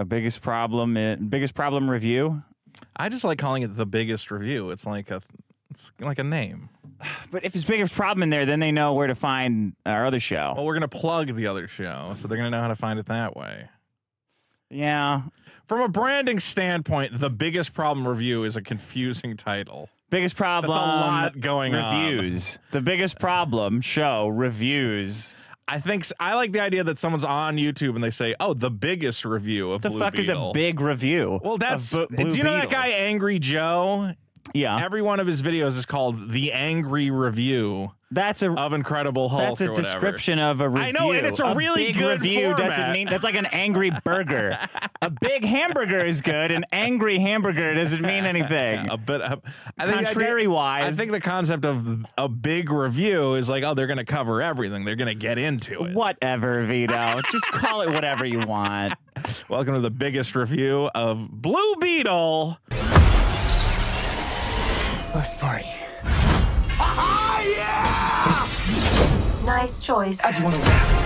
A biggest problem review. I just like calling it the biggest review. It's like a name. But if it's biggest problem in there, then they know where to find our other show. Well, we're gonna plug the other show, so they're gonna know how to find it that way. Yeah. From a branding standpoint, the biggest problem review is a confusing title. Biggest problem. That's a lot going on. Reviews. The biggest problem show reviews. I think I like the idea that someone's on YouTube and they say, "Oh, the biggest review of Blue Beetle." The fuck is a big review? Well, that's. Do you know that guy Angry Joe? Yeah. Every one of his videos is called The Angry Review. That's a of Incredible Hulk. That's a description of a review. I know, and it's a really good review. Doesn't mean that's like an angry burger. A big hamburger is good. An angry hamburger doesn't mean anything. But contrary-wise, I think the concept of a big review is like, oh, they're going to cover everything. They're going to get into it. Whatever, Vito. Just call it whatever you want. Welcome to the biggest review of Blue Beetle. Let's party. Yeah! Nice choice. I just want to laugh.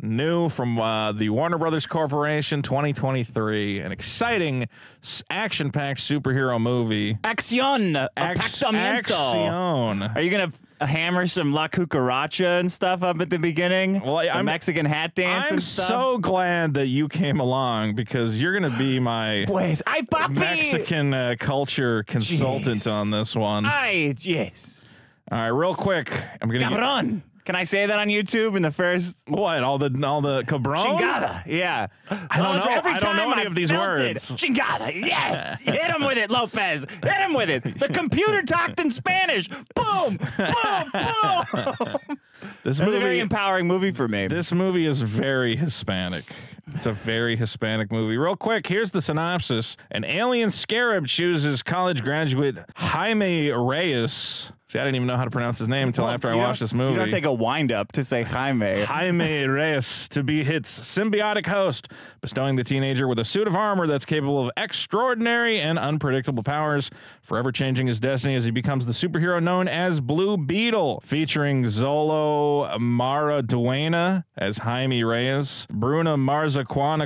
New from the Warner Brothers Corporation, 2023, an exciting, action-packed superhero movie. Acción. Acción. Are you gonna hammer some La Cucaracha and stuff up at the beginning? Well, the Mexican hat dance and stuff. I'm so glad that you came along because you're going to be my Mexican culture consultant on this one. Yes. All right, real quick. I'm going to Cabron. Can I say that on YouTube in the first? What? All the cabron? Chingada. Yeah. I don't know any of these words. Chingada. Yes. Hit him with it, Lopez. Hit him with it. The computer talked in Spanish. Boom. Boom. Boom. This was a very empowering movie for me. This movie is very Hispanic. It's a very Hispanic movie. Real quick, here's the synopsis. An alien scarab chooses college graduate Jaime Reyes. See, I didn't even know how to pronounce his name until after I watched this movie. You don't take a wind-up to say Jaime. Jaime Reyes to be its symbiotic host, bestowing the teenager with a suit of armor that's capable of extraordinary and unpredictable powers, forever changing his destiny as he becomes the superhero known as Blue Beetle, featuring Xolo Maridueña as Jaime Reyes, Bruna Marquezine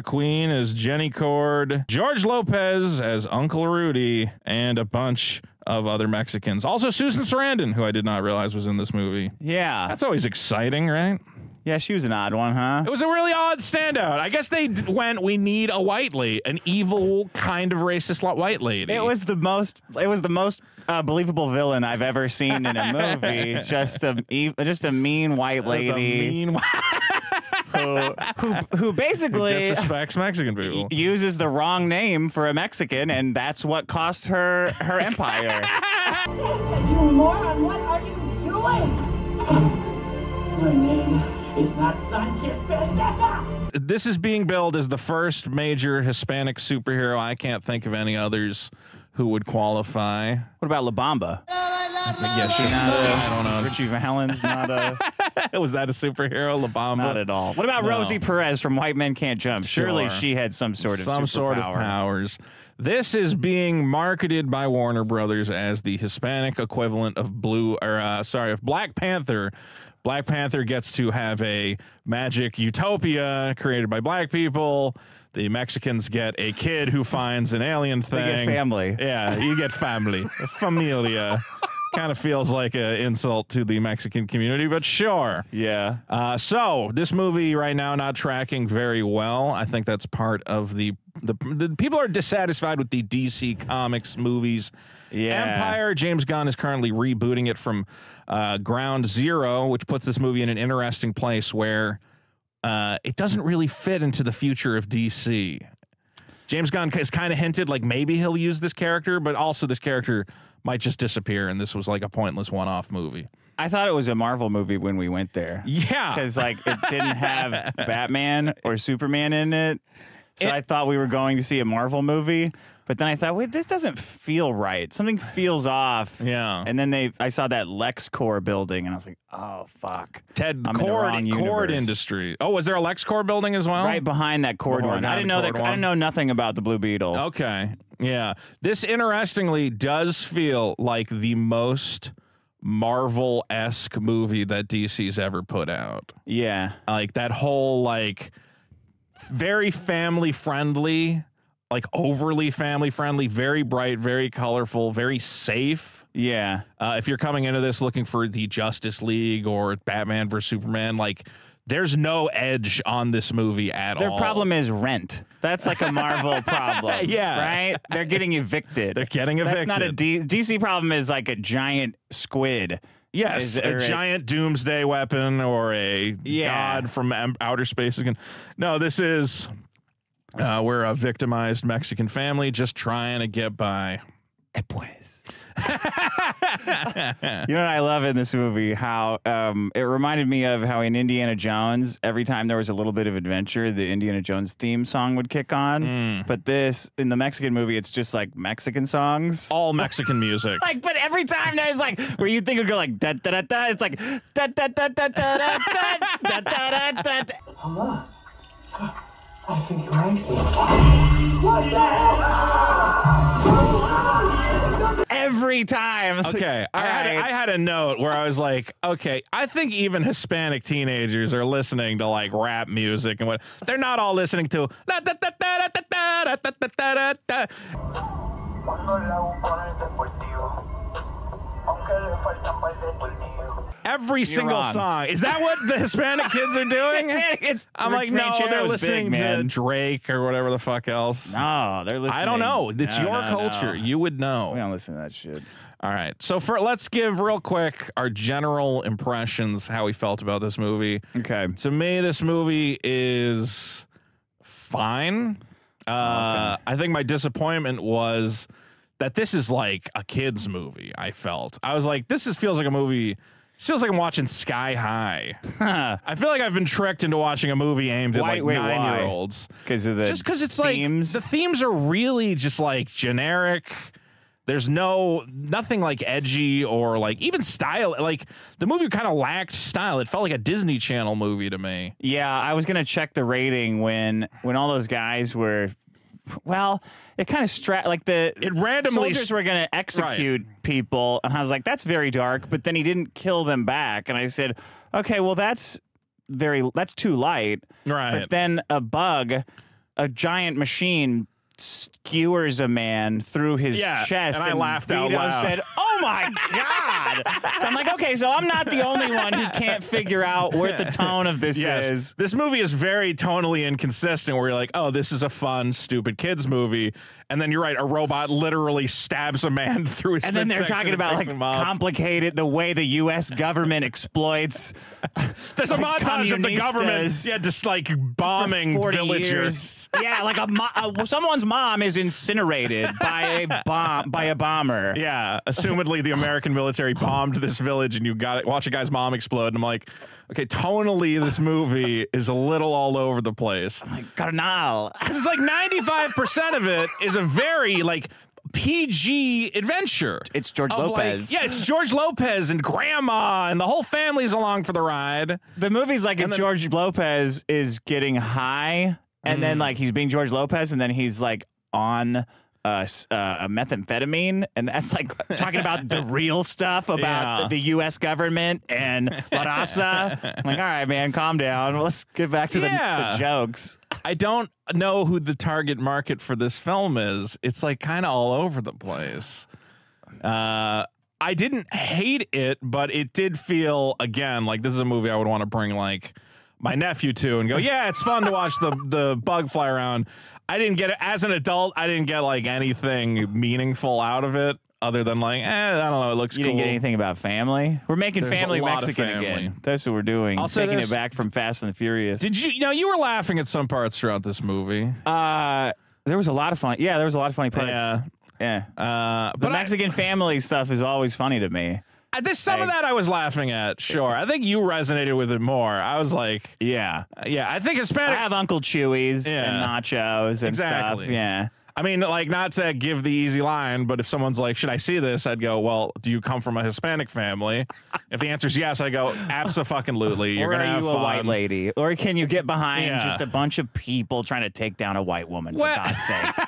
Queen as Jenny Kord, George Lopez as Uncle Rudy, and a bunch of other Mexicans. Also Susan Sarandon, who I did not realize was in this movie. Yeah. That's always exciting, right? Yeah, she was an odd one, huh? It was a really odd standout. I guess they went, we need a white lady, an evil kind of racist white lady. It was the most believable villain I've ever seen in a movie. just a mean white lady. That was a mean who basically disrespects Mexican people, uses the wrong name for a Mexican, and that's what cost her empire. You moron, what are you doing? My name is not Sanchez Pérez. This is being billed as the first major Hispanic superhero. I can't think of any others who would qualify. What about La Bamba? Yeah, she's not a, I don't know. Richie Valens, not a. Was that a superhero, La Bamba? Not at all. What about Rosie Perez from White Men Can't Jump? Sure. Surely she had some sort of powers. This is being marketed by Warner Brothers as the Hispanic equivalent of Black Panther. Black Panther gets to have a magic utopia created by black people. The Mexicans get a kid who finds an alien thing. They get family. Yeah, you get family. Familia. Kind of feels like an insult to the Mexican community, but sure. Yeah. So this movie right now not tracking very well. I think that's part of the people are dissatisfied with the DC Comics movies. Yeah. Empire. James Gunn is currently rebooting it from ground zero, which puts this movie in an interesting place where it doesn't really fit into the future of DC. James Gunn has kind of hinted like maybe he'll use this character, but also this character might just disappear, and this was like a pointless one-off movie. I thought it was a Marvel movie when we went there. Yeah. Because like it didn't have Batman or Superman in it, so I thought we were going to see a Marvel movie. But then I thought, wait, this doesn't feel right. Something feels off. Yeah. And then I saw that LexCorp building, and I was like, oh, fuck. Ted Kord Industries. Oh, was there a LexCorp building as well? Right behind that Kord one. I didn't know that. I didn't know nothing about the Blue Beetle. Okay. Yeah. This, interestingly, does feel like the most Marvel-esque movie that DC's ever put out. Yeah. Like that whole like very family friendly, like overly family friendly, very bright, very colorful, very safe. Yeah. If you're coming into this looking for the Justice League or Batman versus Superman, like there's no edge on this movie at all. Their problem is rent. That's like a Marvel problem. Yeah. Right? They're getting evicted. They're getting evicted. That's not a DC problem is like a giant squid. Yes, a giant doomsday weapon or a god from outer space. Again. No, this is we're a victimized Mexican family just trying to get by. Pues. You know what I love in this movie? How it reminded me of how in Indiana Jones, every time there was a little bit of adventure, the Indiana Jones theme song would kick on. But this, in the Mexican movie, it's just like Mexican songs. All Mexican music. Like, but every time there's like, where you think it would go like, da da da da, it's like, da da da da da da da da da da da. Mama, I think you're right. What the hell? Every time. Okay. I had a note where I was like, okay, I think even Hispanic teenagers are listening to like rap music and what they're not all listening to. Every single song. Is that what the Hispanic kids are doing? I'm like, no, they're listening to Drake or whatever the fuck else. No, they're listening. I don't know. It's your culture. You would know. We don't listen to that shit. All right. So let's give real quick our general impressions, how we felt about this movie. Okay. To me, this movie is fine. I think my disappointment was that this is like a kid's movie, I felt. I was like, this feels like a movie... It feels like I'm watching Sky High. I feel like I've been tricked into watching a movie aimed at like 9-year-olds. Because of the just because it's themes. Like the themes are really just like generic. There's nothing like edgy or like even style. Like the movie kind of lacked style. It felt like a Disney Channel movie to me. Yeah, I was gonna check the rating when all those guys were. Well, it kind of like it randomly soldiers were going to execute people, and I was like, "That's very dark." But then he didn't kill them back, and I said, "Okay, well, that's too light." Right. But then a bug, a giant machine, skewers a man through his chest, and I laughed Vito out loud. Said, "Oh my god!" So I'm like, "Okay, so I'm not the only one who can't figure out where the tone of this is." This movie is very tonally inconsistent. Where you're like, "Oh, this is a fun, stupid kids movie," and then you're right, a robot literally stabs a man through his. And then they're talking about like complicated the way the U.S. government exploits. There's a montage of the government, just like bombing villagers. Yeah, like someone's mom is incinerated by a bomb by a bomber. Yeah, assumedly the American military bombed this village, and you got it. Watch a guy's mom explode, and I'm like, okay, tonally this movie is a little all over the place. I'm like, carnal. It's like 95% of it is a very like PG adventure. It's George Lopez. Like, it's George Lopez and grandma and the whole family's along for the ride. The movie's like if George Lopez is getting high. And then, like, he's being George Lopez, and then he's, like, on a methamphetamine, and that's, like, talking about the real stuff about the U.S. government and La Raza. I'm like, all right, man, calm down. Well, let's get back to the jokes. I don't know who the target market for this film is. It's, like, kind of all over the place. I didn't hate it, but it did feel, again, like this is a movie I would want to bring, like, my nephew too, and go, yeah, it's fun to watch the bug fly around. I didn't get it as an adult. I didn't get like anything meaningful out of it other than like, I don't know, it looks cool. You didn't get anything about family. We're making family Mexican again. That's what we're doing. Also, taking it back from Fast and the Furious. Did you know you were laughing at some parts throughout this movie? There was a lot of fun. Yeah, there was a lot of funny parts. Yeah. But Mexican family stuff is always funny to me. There's some of that I was laughing at, sure. I think you resonated with it more. I was like... Yeah. Yeah, I think Hispanic... I have Uncle Chewies and nachos and stuff. Yeah. I mean, like, not to give the easy line, but if someone's like, should I see this? I'd go, well, do you come from a Hispanic family? If the answer is yes, I go, abso-fucking-lutely. You're going to have fun. Or are you a white lady? Or can you get behind just a bunch of people trying to take down a white woman, for God's sake?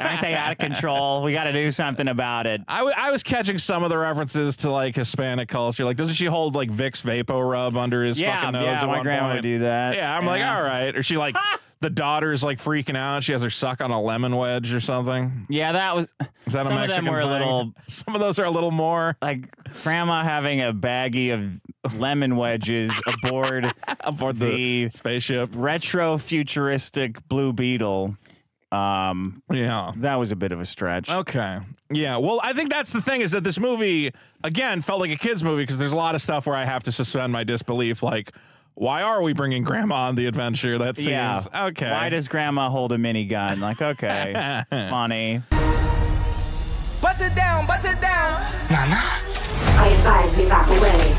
Aren't they out of control? We got to do something about it. I was catching some of the references to, like, Hispanic culture. Like, doesn't she hold, like, Vicks VapoRub under his fucking nose at one point? Yeah, my grandma would do that. Yeah, I'm like, all right. Or she, like... The daughter's like freaking out. She has her suck on a lemon wedge or something. Yeah, that was. Is that a Mexican thing? Some of those are a little more like grandma having a baggie of lemon wedges aboard the spaceship, retro futuristic Blue Beetle. Yeah, that was a bit of a stretch. Okay. Yeah. Well, I think that's the thing is that this movie again felt like a kids movie because there's a lot of stuff where I have to suspend my disbelief, like. Why are we bringing grandma on the adventure? That seems okay. Why does grandma hold a minigun? Like, okay, it's funny. Bust it down, bust it down. Nana? I advise we back away.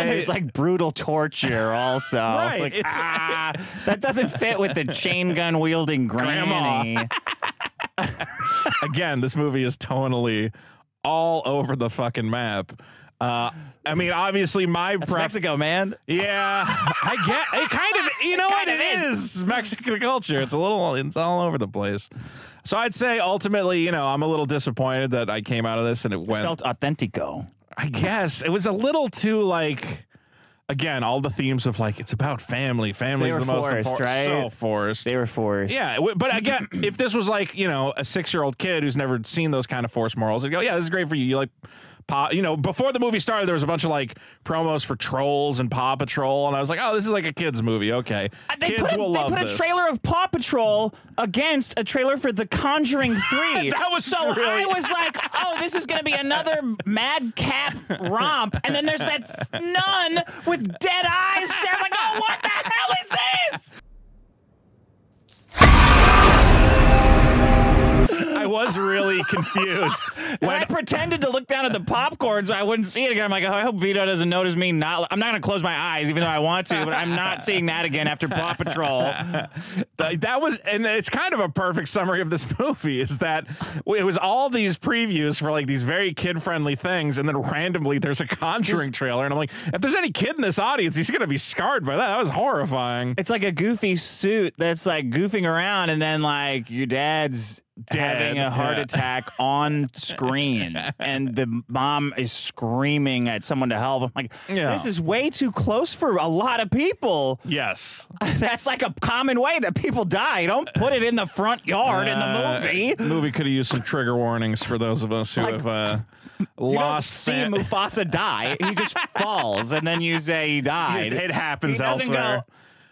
And there's like brutal torture also. Right. Like, that doesn't fit with the chain gun wielding granny. Again, this movie is tonally all over the fucking map. I mean, obviously, that's Mexico, man. Yeah, I get it. Kind of, you know what it is? Mexican culture. It's all over the place. So I'd say ultimately, you know, I'm a little disappointed that I came out of this and it felt authentico. I guess it was a little too like. Again, all the themes of like it's about family. Family's the most important. Right? So forced. They were forced. Yeah, but again, if this was like you know a 6-year-old kid who's never seen those kind of forced morals, they'd go, yeah, this is great for you. You like. You know, before the movie started, there was a bunch of like promos for Trolls and Paw Patrol, and I was like, "Oh, this is like a kids' movie." Okay, they put a trailer of Paw Patrol against a trailer for The Conjuring 3. That was so. Really... I was like, "Oh, this is going to be another madcap romp," and then there's that nun with dead eyes. So I'm like, "Oh, what the hell is this?" I was really confused. When I pretended to look down at the popcorn so I wouldn't see it again. I'm like, oh, I hope Vito doesn't notice me. I'm not going to close my eyes, even though I want to, but I'm not seeing that again after Paw Patrol. That was, and it's kind of a perfect summary of this movie, is that it was all these previews for, like, these very kid-friendly things, and then randomly there's a Conjuring trailer, and I'm like, if there's any kid in this audience, he's going to be scarred by that. That was horrifying. It's like a goofy suit that's, like, goofing around, and then, like, your dad's... having a heart attack on screen, and the mom is screaming at someone to help. I'm like, this is way too close for a lot of people. Yes. That's like a common way that people die. Don't put it in the front yard in the movie. Movie could have used some trigger warnings for those of us who like, have lost. You don't see Mufasa die. He just falls, and then you say he died. It happens elsewhere.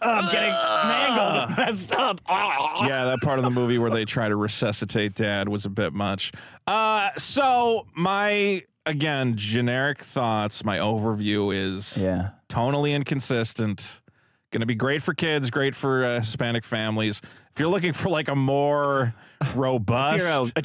I'm getting mangled and messed up. Yeah, that part of the movie where they try to resuscitate dad was a bit much. So my, again, generic thoughts, my overview is tonally inconsistent. Going to be great for kids, great for Hispanic families. If you're looking for like a more... robust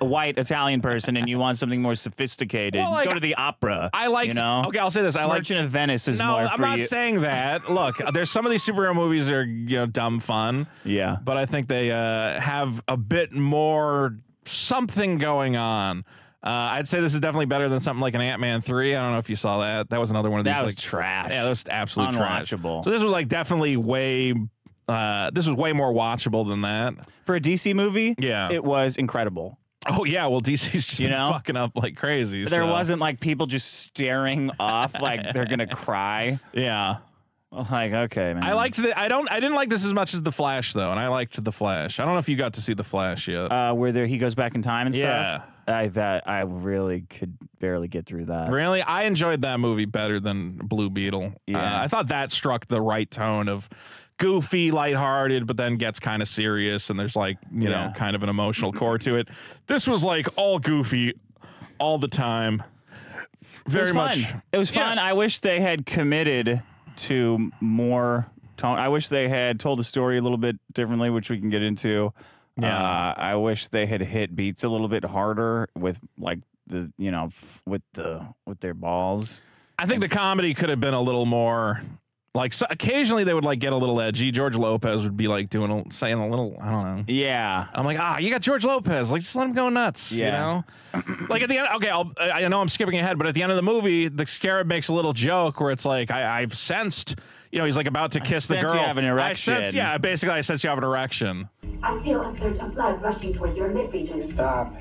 white Italian person and you want something more sophisticated, well, like, go to the opera. I like, you know? Okay, I'll say this. I Merchant of Venice is more for you. No, I'm not saying that. Look, there's some of these superhero movies that are, you know, dumb fun. Yeah. But I think they have a bit more something going on. I'd say this is definitely better than something like an Ant-Man 3. I don't know if you saw that. That was another one of these. That was like, trash. Yeah, that was absolute trash. Unwatchable. So this was like definitely way this was way more watchable than that. For a DC movie, it was incredible. Oh, yeah, well, DC's just been fucking up like crazy. There wasn't, like, people just staring off like they're gonna cry. Yeah. Like, okay, man. I liked the, I didn't like this as much as The Flash, though, and I liked The Flash. I don't know if you got to see The Flash yet. Where he goes back in time and stuff? Yeah. I really could barely get through that. Really? I enjoyed that movie better than Blue Beetle. Yeah. I thought that struck the right tone of... goofy, lighthearted, but then gets kind of serious, and there's like, you know, kind of an emotional core to it. This was like all goofy all the time. Very much. It was fun. I wish they had committed to more tone. I wish they had told the story a little bit differently, which we can get into. Yeah. I wish they had hit beats a little bit harder with like the, you know, with their balls. I think the comedy could have been a little more Like, so occasionally they would like get a little edgy. George Lopez would be like saying a little, I don't know. Yeah. I'm like, ah, you got George Lopez. Like, just let him go nuts. Yeah. You know. Like at the end. Okay, I know I'm skipping ahead, but at the end of the movie, the Scarab makes a little joke where it's like, I've sensed. You know, he's like about to kiss the girl. I sense you have an erection. Yeah, basically, I sense you have an erection. I feel a surge of blood rushing towards your midriff. Stop.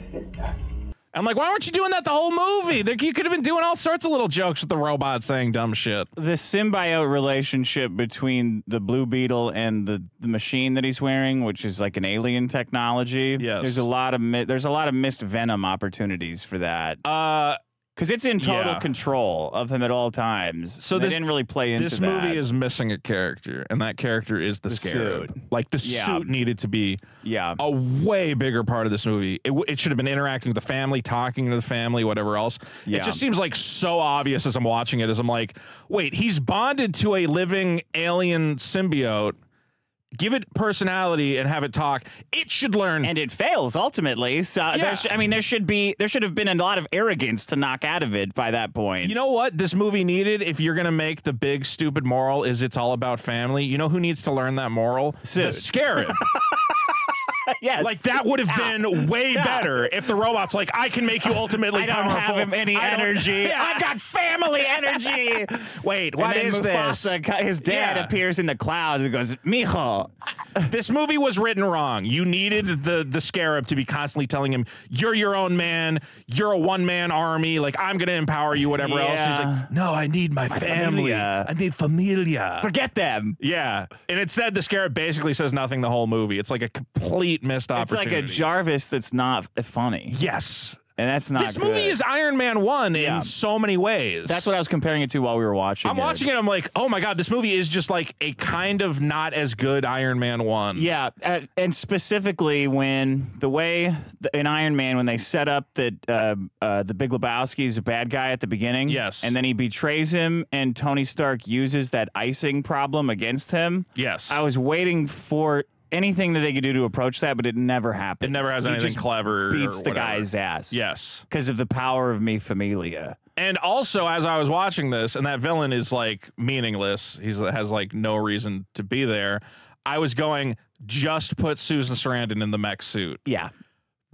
I'm like, why weren't you doing that the whole movie? You could have been doing all sorts of little jokes with the robot saying dumb shit. The symbiote relationship between the Blue Beetle and the machine that he's wearing, which is like an alien technology. Yes. There's a lot of missed venom opportunities for that. Because it's in total control of him at all times. So they didn't really play into that. This movie is missing a character, and that character is the Scarab. Suit. Like, the suit needed to be a way bigger part of this movie. It should have been interacting with the family, talking to the family, whatever else. Yeah. It just seems, like, so obvious as I'm watching it, as I'm like, wait, he's bonded to a living alien symbiote. Give it personality and have it talk. It should learn, and it fails ultimately. So there should have been a lot of arrogance to knock out of it by that point. You know what this movie needed? If you're gonna make the big stupid moral is it's all about family, you know who needs to learn that moral? Suit. The Scarab. Yes. Like that would have been way better if the robot's like, I can make you ultimately powerful. I don't have any energy. I've got family energy. Wait, what is Mufasa, this? His dad appears in the clouds and goes, mijo. This movie was written wrong. You needed the Scarab to be constantly telling him, you're your own man. You're a one-man army. Like, I'm going to empower you, whatever else. He's like, no, I need my family. Familia. I need familia. Forget them. Yeah. And instead, the Scarab basically says nothing the whole movie. It's like a complete missed opportunity. It's like a Jarvis that's not funny. Yes. And that's not This movie is Iron Man 1 in so many ways. That's what I was comparing it to while we were watching it. I'm watching it, I'm like, oh my god, this movie is just like a kind of not as good Iron Man 1. Yeah, and specifically when the way in Iron Man, when they set up that the Big Lebowski is a bad guy at the beginning. Yes. And then he betrays him, and Tony Stark uses that icing problem against him. Yes. I was waiting for anything that they could do to approach that, but it never happens. It never has anything clever. Beats the guy's ass. Yes. Because of the power of mi familia. And also, as I was watching this, and that villain is like meaningless. He has like no reason to be there. I was going, just put Susan Sarandon in the mech suit. Yeah.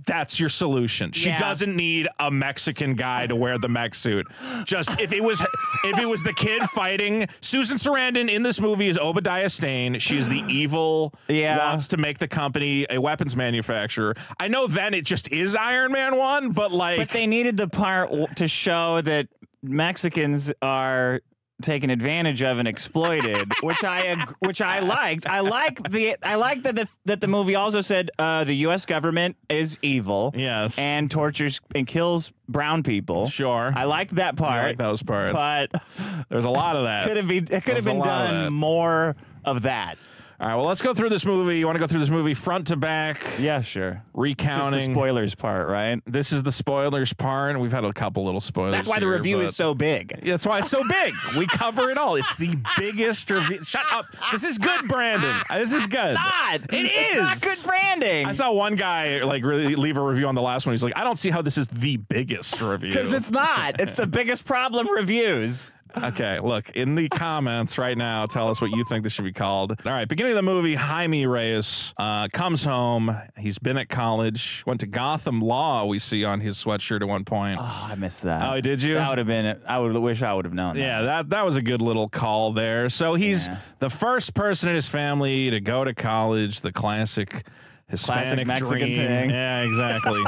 That's your solution. She doesn't need a Mexican guy to wear the mech suit. Just if it was the kid fighting Susan Sarandon in this movie is Obadiah Stane. She is the evil wants to make the company a weapons manufacturer. I know then it just is Iron Man 1, but like they needed the part to show that Mexicans are taken advantage of and exploited, which I liked. I like that the movie also said the U.S. government is evil. Yes, and tortures and kills brown people. Sure, I liked that part. I like those parts, but there's a lot of that. Could have been done more of that. All right, well, let's go through this movie. You want to go through this movie front to back? Yeah, sure. Recounting. This is the spoilers part, right? This is the spoilers part, and we've had a couple little spoilers. That's why the review is so big. That's why it's so big. We cover it all. It's the biggest review. Shut up. This is good, Brandon. This is good. It's not. It's not good branding. I saw one guy like really leave a review on the last one. He's like, I don't see how this is the biggest review. Because it's not. It's the biggest problem reviews. Okay, look, in the comments right now, tell us what you think this should be called. All right, beginning of the movie, Jaime Reyes comes home. He's been at college, went to Gotham Law, we see on his sweatshirt at one point. Oh, I missed that. Oh, did you? That would have been it. I would wish I would have known. Yeah, that was a good little call there. So he's the first person in his family to go to college, the classic Hispanic Mexican dream thing. Yeah, exactly.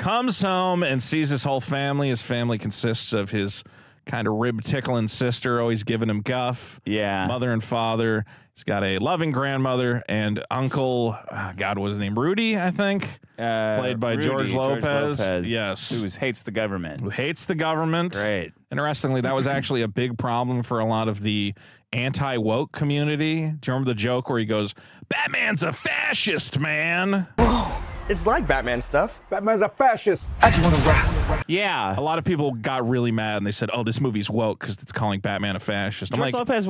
Comes home and sees his whole family. His family consists of his kind of rib-tickling sister, always giving him guff. Yeah. Mother and father. He's got a loving grandmother and uncle. God, what was his name? Rudy, I think. Played by George Lopez. Yes. Who hates the government. Who hates the government. Great. Interestingly, that was actually a big problem for a lot of the anti-woke community. Do you remember the joke where he goes, Batman's a fascist, man? It's like Batman stuff. Batman's a fascist. I just want to rap. Yeah. A lot of people got really mad and they said, oh, this movie's woke because it's calling Batman a fascist. I'm George Lopez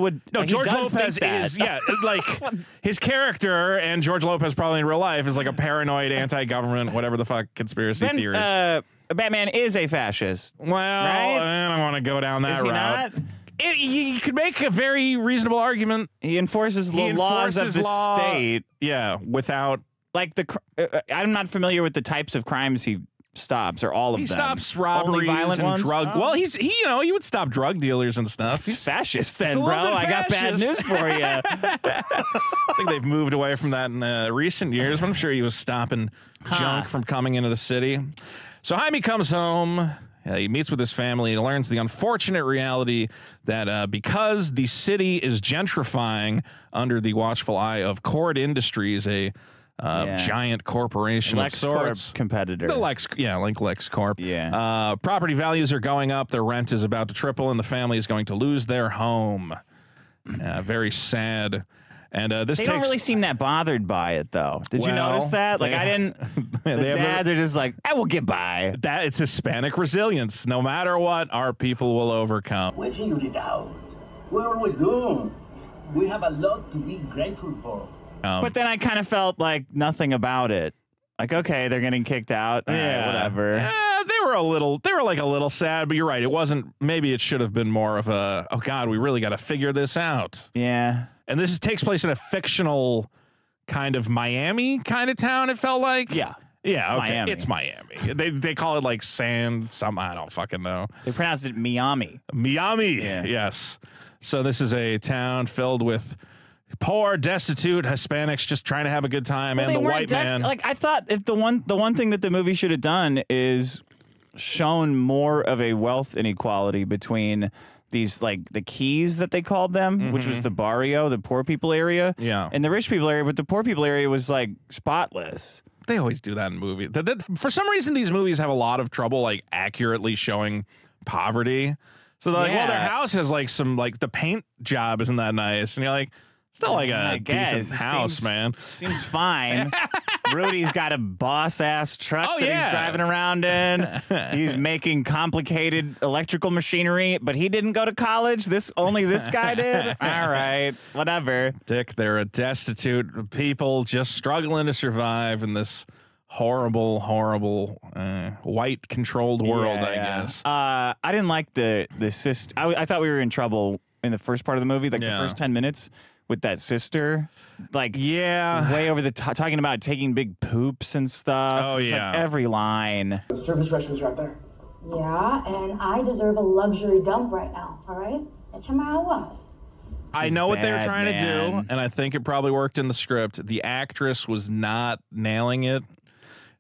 is, yeah, like his character and George Lopez probably in real life is like a paranoid anti-government, whatever the fuck conspiracy theorist. Batman is a fascist. Well, right? I don't want to go down that route. Is he not? You could make a very reasonable argument. He enforces the laws of the state. Yeah, without like the. I'm not familiar with the types of crimes he stops or all of them. He stops robberies and drug. Well, he would stop drug dealers and stuff. He's fascist then, bro. I got bad news for you. I think they've moved away from that in recent years, but I'm sure he was stopping junk from coming into the city. So Jaime comes home. He meets with his family and learns the unfortunate reality that because the city is gentrifying under the watchful eye of Kord Industries, a giant corporation of sorts. LexCorp competitor. LexCorp. Yeah. Property values are going up. Their rent is about to triple, and the family is going to lose their home. Very sad. And this they don't really seem that bothered by it, though. Did you notice that? Like, I didn't. The dads are just like, I will get by. That it's Hispanic resilience. No matter what, our people will overcome. When you need it out, we always do. We have a lot to be grateful for. But then I kind of felt like nothing about it. Like, okay, they're getting kicked out. Yeah, whatever. They were a little. They were like a little sad. But you're right. It wasn't. Maybe it should have been more of a. Oh God, we really got to figure this out. Yeah. And this takes place in a fictional kind of Miami kind of town, it felt like. Yeah. Yeah, it's okay. Miami. It's Miami. They call it like sand, some I don't fucking know. They pronounce it Miami. Miami, yeah. Yes. So this is a town filled with poor, destitute Hispanics just trying to have a good time, and the white man. Like I thought if the one thing that the movie should have done is shown more of a wealth inequality between these, like, the keys that they called them, which was the barrio, the poor people area, and the rich people area, but the poor people area was, like, spotless. They always do that in movies. For some reason, these movies have a lot of trouble, like, accurately showing poverty. So they're like, well, their house has, like, some, like, the paint job isn't that nice. And you're like, it's not like a decent house, man. Seems fine. Rudy's got a boss-ass truck that he's driving around in. He's making complicated electrical machinery, but he didn't go to college. Only this guy did? All right, whatever. Dick, they're a destitute people just struggling to survive in this horrible, horrible white-controlled world, I guess. I didn't like the sister. I thought we were in trouble in the first part of the movie, like the first 10 minutes. With that sister, like, way over the top, talking about taking big poops and stuff. Oh, it's like every line. The service restrooms right there. Yeah, and I deserve a luxury dump right now, all right? I know what they were trying to do, and I think it probably worked in the script. The actress was not nailing it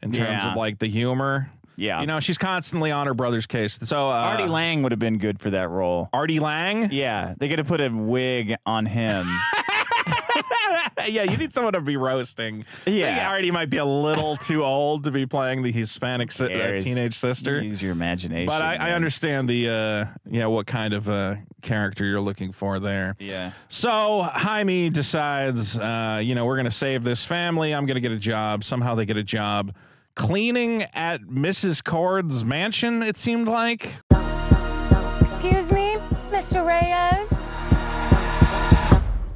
in terms of, like, the humor. Yeah. You know, she's constantly on her brother's case. So Artie Lang would have been good for that role. Artie Lang? Yeah. They could have put a wig on him. Yeah, you need someone to be roasting. Yeah. I think Artie might be a little too old to be playing the Hispanic teenage sister. Use your imagination. But I understand the, what kind of character you're looking for there. Yeah. So Jaime decides, we're going to save this family. I'm going to get a job. Somehow they get a job. Cleaning at Mrs. Kord's mansion, it seemed like. Excuse me, Mr. Reyes.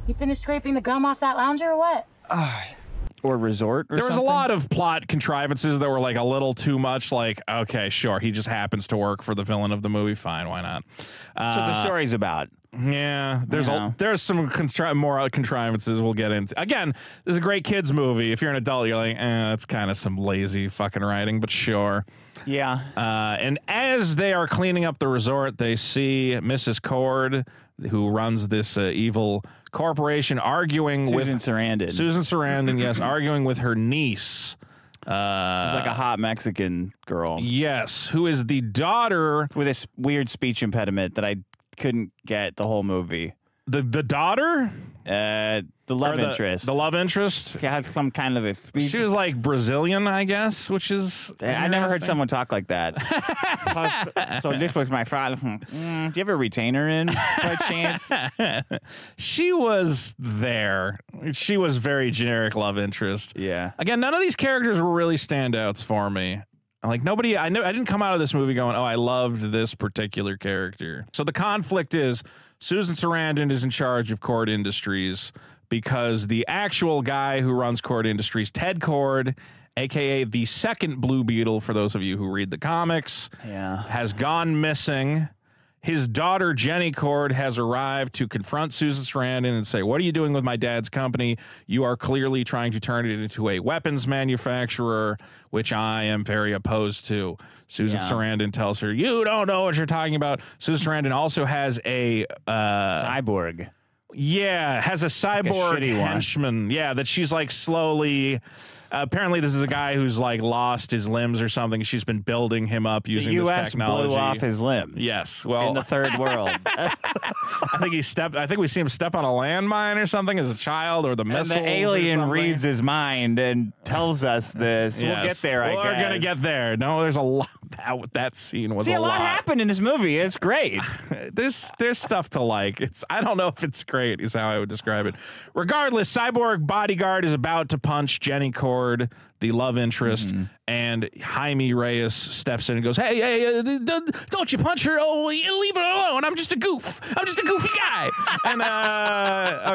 You finished scraping the gum off that lounger or what? Or resort or something? There was a lot of plot contrivances that were like a little too much. Like, okay, sure, he just happens to work for the villain of the movie. Fine, why not? That's what the story's about. Yeah, there's some more contrivances we'll get into. Again, this is a great kids movie. If you're an adult, you're like, that's kind of some lazy fucking writing, but sure. Yeah. And as they are cleaning up the resort, they see Mrs. Kord, who runs this evil corporation, arguing with Sarandon. Susan Sarandon, yes, arguing with her niece. She's like a hot Mexican girl. Yes, who is the daughter with this weird speech impediment that I couldn't get the whole movie. The daughter? The love interest. The love interest? She had some kind of a speech. She was like Brazilian, I guess, which is... I never heard someone talk like that. So this was my father. Do you have a retainer in, by chance? She was there. She was very generic love interest. Yeah. Again, none of these characters were really standouts for me. Like, nobody, I didn't come out of this movie going, oh, I loved this particular character. So the conflict is Susan Sarandon is in charge of Kord Industries because the actual guy who runs Kord Industries, Ted Kord, a.k.a. the second Blue Beetle, for those of you who read the comics, has gone missing. His daughter, Jenny Kord, has arrived to confront Susan Sarandon and say, what are you doing with my dad's company? You are clearly trying to turn it into a weapons manufacturer, which I am very opposed to. Susan Sarandon tells her, you don't know what you're talking about. Susan Sarandon also has a... cyborg. Yeah, has a cyborg like a henchman. Yeah, that she's like slowly... apparently, this is a guy who's like lost his limbs or something. She's been building him up using this technology. The U.S. blew off his limbs. Yes, well, in the third world, I think he stepped. I think we see him step on a landmine or something as a child, or the missiles. And the alien reads his mind and tells us this. Yes. We'll get there. We're gonna get there. No, there's a lot. That scene was a lot happened in this movie. It's great. There's stuff to like. It's I don't know if it's great is how I would describe it. Regardless, Cyborg Bodyguard is about to punch Jenny Kord, the love interest, and Jaime Reyes steps in and goes, hey, don't you punch her. Oh, leave her alone. I'm just a goof. I'm just a goofy guy. And,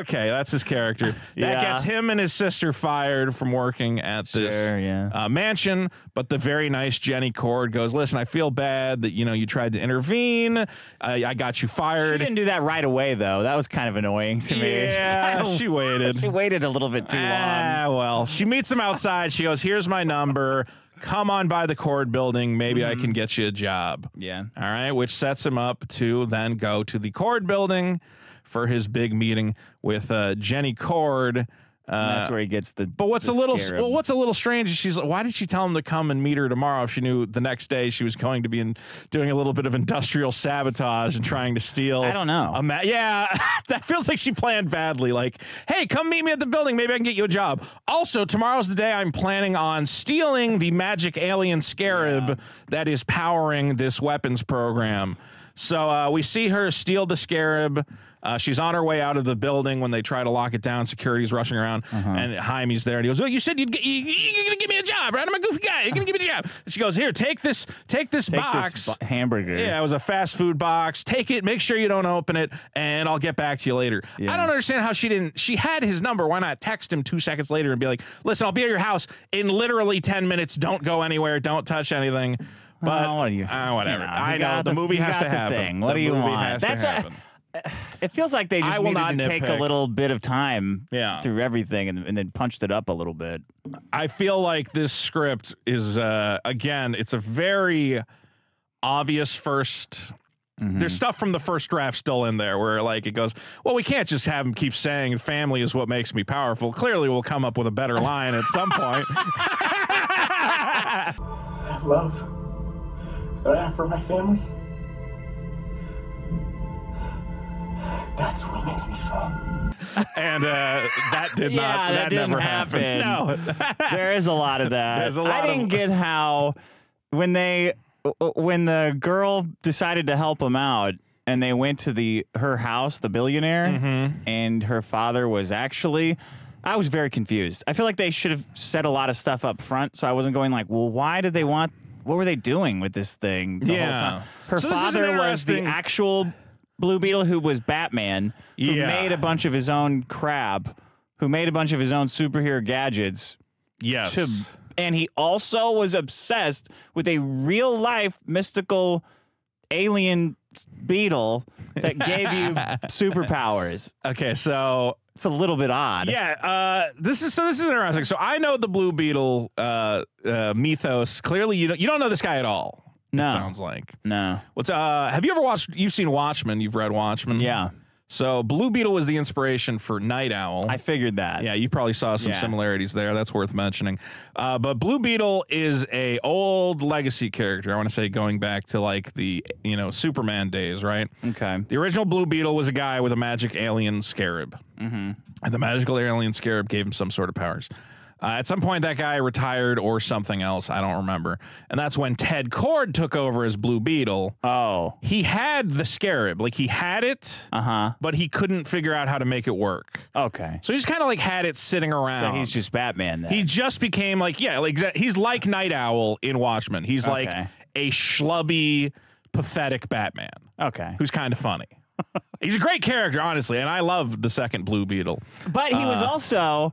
okay, that's his character. That gets him and his sister fired from working at this mansion, but the very nice Jenny Kord goes, listen, I feel bad that, you know, you tried to intervene. I got you fired. She didn't do that right away, though. That was kind of annoying to me. Yeah, she waited. She waited a little bit too long. Well, she meets him outside. She goes, here's my number. Come on by the Kord building. Maybe I can get you a job. Yeah. All right. Which sets him up to then go to the Kord building for his big meeting with Jenny Kord. That's where he gets the. But what's what's a little strange is she's like, why did she tell him to come and meet her tomorrow if she knew the next day she was going to be doing a little bit of industrial sabotage and trying to steal? I don't know. Yeah, that feels like she planned badly. Like, hey, come meet me at the building. Maybe I can get you a job. Also, tomorrow's the day I'm planning on stealing the magic alien scarab that is powering this weapons program. So we see her steal the scarab. She's on her way out of the building when they try to lock it down. Security's rushing around, and Jaime's there, and he goes, well, you said you're going to give me a job, right? I'm a goofy guy. You're going to give me a job. And she goes, here, take this box. This hamburger. Yeah, it was a fast food box. Take it. Make sure you don't open it, and I'll get back to you later. Yeah. I don't understand how she didn't. She had his number. Why not text him 2 seconds later and be like, listen, I'll be at your house in literally 10 minutes. Don't go anywhere. Don't touch anything. But what are you, whatever. You know, I know. The movie has to happen. What do you want? That's what. It feels like they just needed to take a little bit of time through everything and then punched it up a little bit. I feel like this script is, again, it's a very obvious first... There's stuff from the first draft still in there where, like, it goes, well, we can't just have him keep saying family is what makes me powerful. Clearly, we'll come up with a better line at some point. That love that I have for my family, that's what makes me strong. And that did not. That never happened. No, there is a lot of that. There's a lot. I didn't get how when the girl decided to help him out and they went to her house, the billionaire, and her father was actually. I was very confused. I feel like they should have said a lot of stuff up front, so I wasn't going like, well, why did they want? What were they doing with this thing? The whole time? Her father was the actual. Blue Beetle, who was Batman, who made a bunch of his own crap, who made a bunch of his own superhero gadgets. Yes. And he also was obsessed with a real-life mystical alien beetle that gave you superpowers. Okay, so... It's a little bit odd. Yeah, this is interesting. So I know the Blue Beetle mythos. Clearly, you don't know this guy at all. No. It sounds like. No. What's have you ever watched you've seen Watchmen, you've read Watchmen? Yeah. So Blue Beetle was the inspiration for Night Owl. I figured that. Yeah, you probably saw some similarities there. That's worth mentioning. But Blue Beetle is a old legacy character. I want to say going back to like the, you know, Superman days, right? Okay. The original Blue Beetle was a guy with a magic alien scarab. And the magical alien scarab gave him some sort of powers. At some point, that guy retired or something else. I don't remember. And that's when Ted Kord took over as Blue Beetle. Oh. He had the scarab. Like, he had it, but he couldn't figure out how to make it work. Okay. So he just kind of, like, had it sitting around. So he's just Batman then. He just became, like, he's like Night Owl in Watchmen. He's, like, a schlubby, pathetic Batman. Okay. Who's kind of funny. He's a great character, honestly, and I love the second Blue Beetle. But he was also...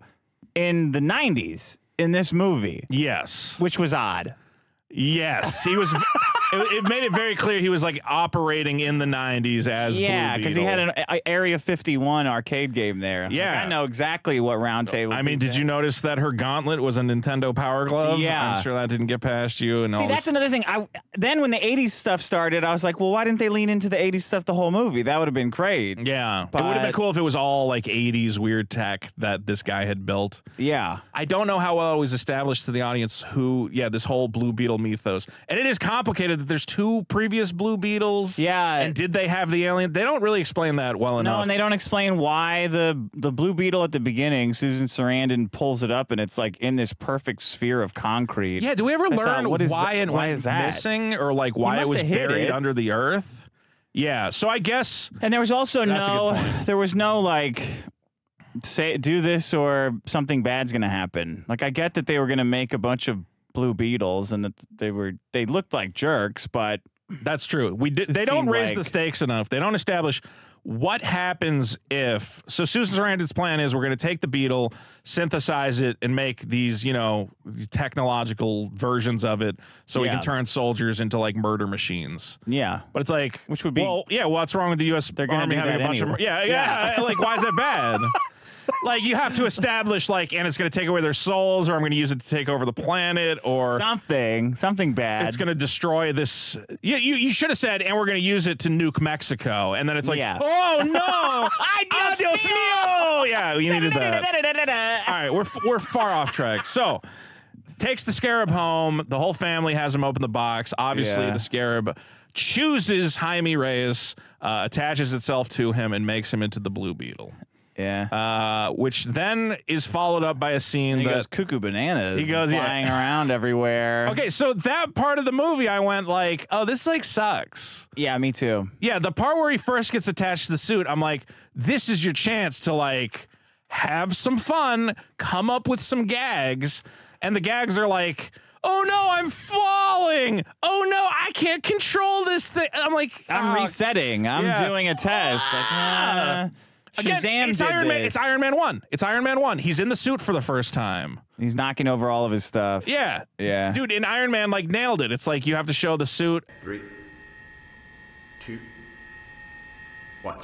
in the 90s in this movie. Yes. Which was odd. Yes. He was it made it very clear he was like operating in the 90s as Blue Beetle. Yeah, because he had an Area 51 arcade game there. Yeah. Like, I know exactly what Roundtable. I mean, did you notice that her gauntlet was a Nintendo Power Glove? Yeah. I'm sure that didn't get past you. And see, that's another thing. Then when the 80s stuff started, I was like, well, why didn't they lean into the 80s stuff the whole movie? That would have been great. Yeah. But it would have been cool if it was all like 80s weird tech that this guy had built. Yeah. I don't know how well it was established to the audience who, yeah, this whole Blue Beetle mythos. And it is complicated that there's two previous Blue Beetles. Yeah. And did they have the alien? They don't really explain that well enough. No, and they don't explain why the Blue Beetle at the beginning, Susan Sarandon pulls it up and it's like in this perfect sphere of concrete. Yeah, do we ever learn why it went missing or like why it was buried under the earth? Yeah, so I guess. And there was also there was no like, say, do this or something bad's gonna happen. Like, I get that they were gonna make a bunch of Blue Beetles and that they looked like jerks, but that's true. They don't raise the stakes enough. They don't establish what happens if. So Susan Sarandon's plan is we're going to take the beetle, synthesize it, and make these, you know, technological versions of it, so we can turn soldiers into like murder machines. Yeah, but it's like, which would be, well, yeah, what's wrong with the U.S. Army having a bunch of, yeah, like, why is that bad? Like, you have to establish, like, and it's going to take away their souls, or I'm going to use it to take over the planet, or something bad. It's going to destroy this. Yeah, you should have said, and we're going to use it to nuke Mexico, and then it's like, oh no, Dios mío! Yeah, you needed that. All right, we're far off track. So, takes the Scarab home. The whole family has him open the box. Obviously, the Scarab chooses Jaime Reyes, attaches itself to him, and makes him into the Blue Beetle. Yeah. Which then is followed up by a scene that goes cuckoo bananas. He goes flying around everywhere. Okay, so that part of the movie, I went like, oh, this like sucks. Yeah, me too. Yeah, the part where he first gets attached to the suit, I'm like, this is your chance to like have some fun, come up with some gags, and the gags are like, oh no, I'm falling. Oh no, I can't control this thing. I'm like, I'm resetting. I'm doing a test. Like, Shazam. It's Iron Man. It's Iron Man 1. It's Iron Man 1. He's in the suit for the first time. He's knocking over all of his stuff. Yeah. Yeah. Dude, and Iron Man like nailed it. It's like you have to show the suit. 3, 2, 1.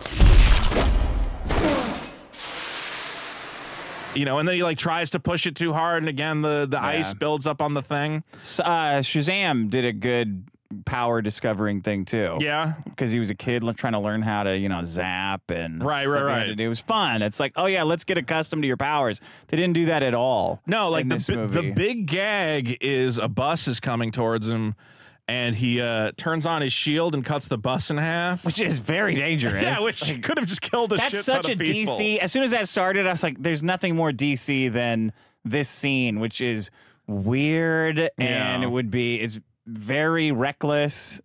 You know, and then he like tries to push it too hard, and again the ice builds up on the thing. So, Shazam did a good power discovering thing too. Yeah, because he was a kid trying to learn how to, you know, zap and right. It was fun. It's like, oh yeah, let's get accustomed to your powers. They didn't do that at all. No, like the big gag is a bus is coming towards him, and he turns on his shield and cuts the bus in half, which is very dangerous. Yeah, which like, could have just killed a shit ton of people. That's such a DC. As soon as that started, I was like, there's nothing more DC than this scene, which is weird and it's very reckless.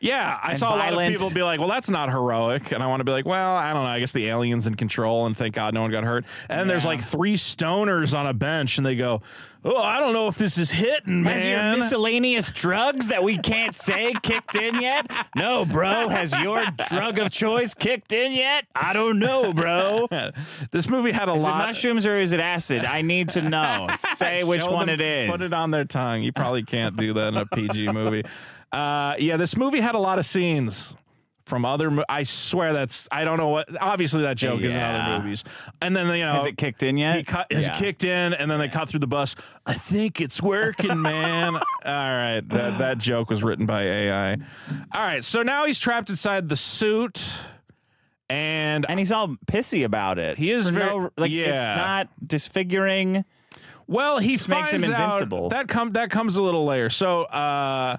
Yeah, I saw a lot of people be like, well, that's not heroic. And I want to be like, well, I don't know. I guess the alien's in control, and thank God no one got hurt. And then there's like 3 stoners on a bench, and they go, oh, I don't know if this is hitting, man. Has your miscellaneous drugs that we can't say kicked in yet? No, bro. Has your drug of choice kicked in yet? I don't know, bro. This movie had a lot. Is it mushrooms or is it acid? I need to know. Say which one it is. Put it on their tongue. You probably can't do that in a PG movie. Yeah, this movie had a lot of scenes from other. I swear that's. I don't know what. Obviously, that joke is in other movies. And then you know, has it kicked in yet? Has it kicked in? And then they cut through the bus. I think it's working, man. All right, that joke was written by AI. All right, so now he's trapped inside the suit, and he's all pissy about it. He is very it's not disfiguring. Well, he finds him invincible. That comes a little later. So.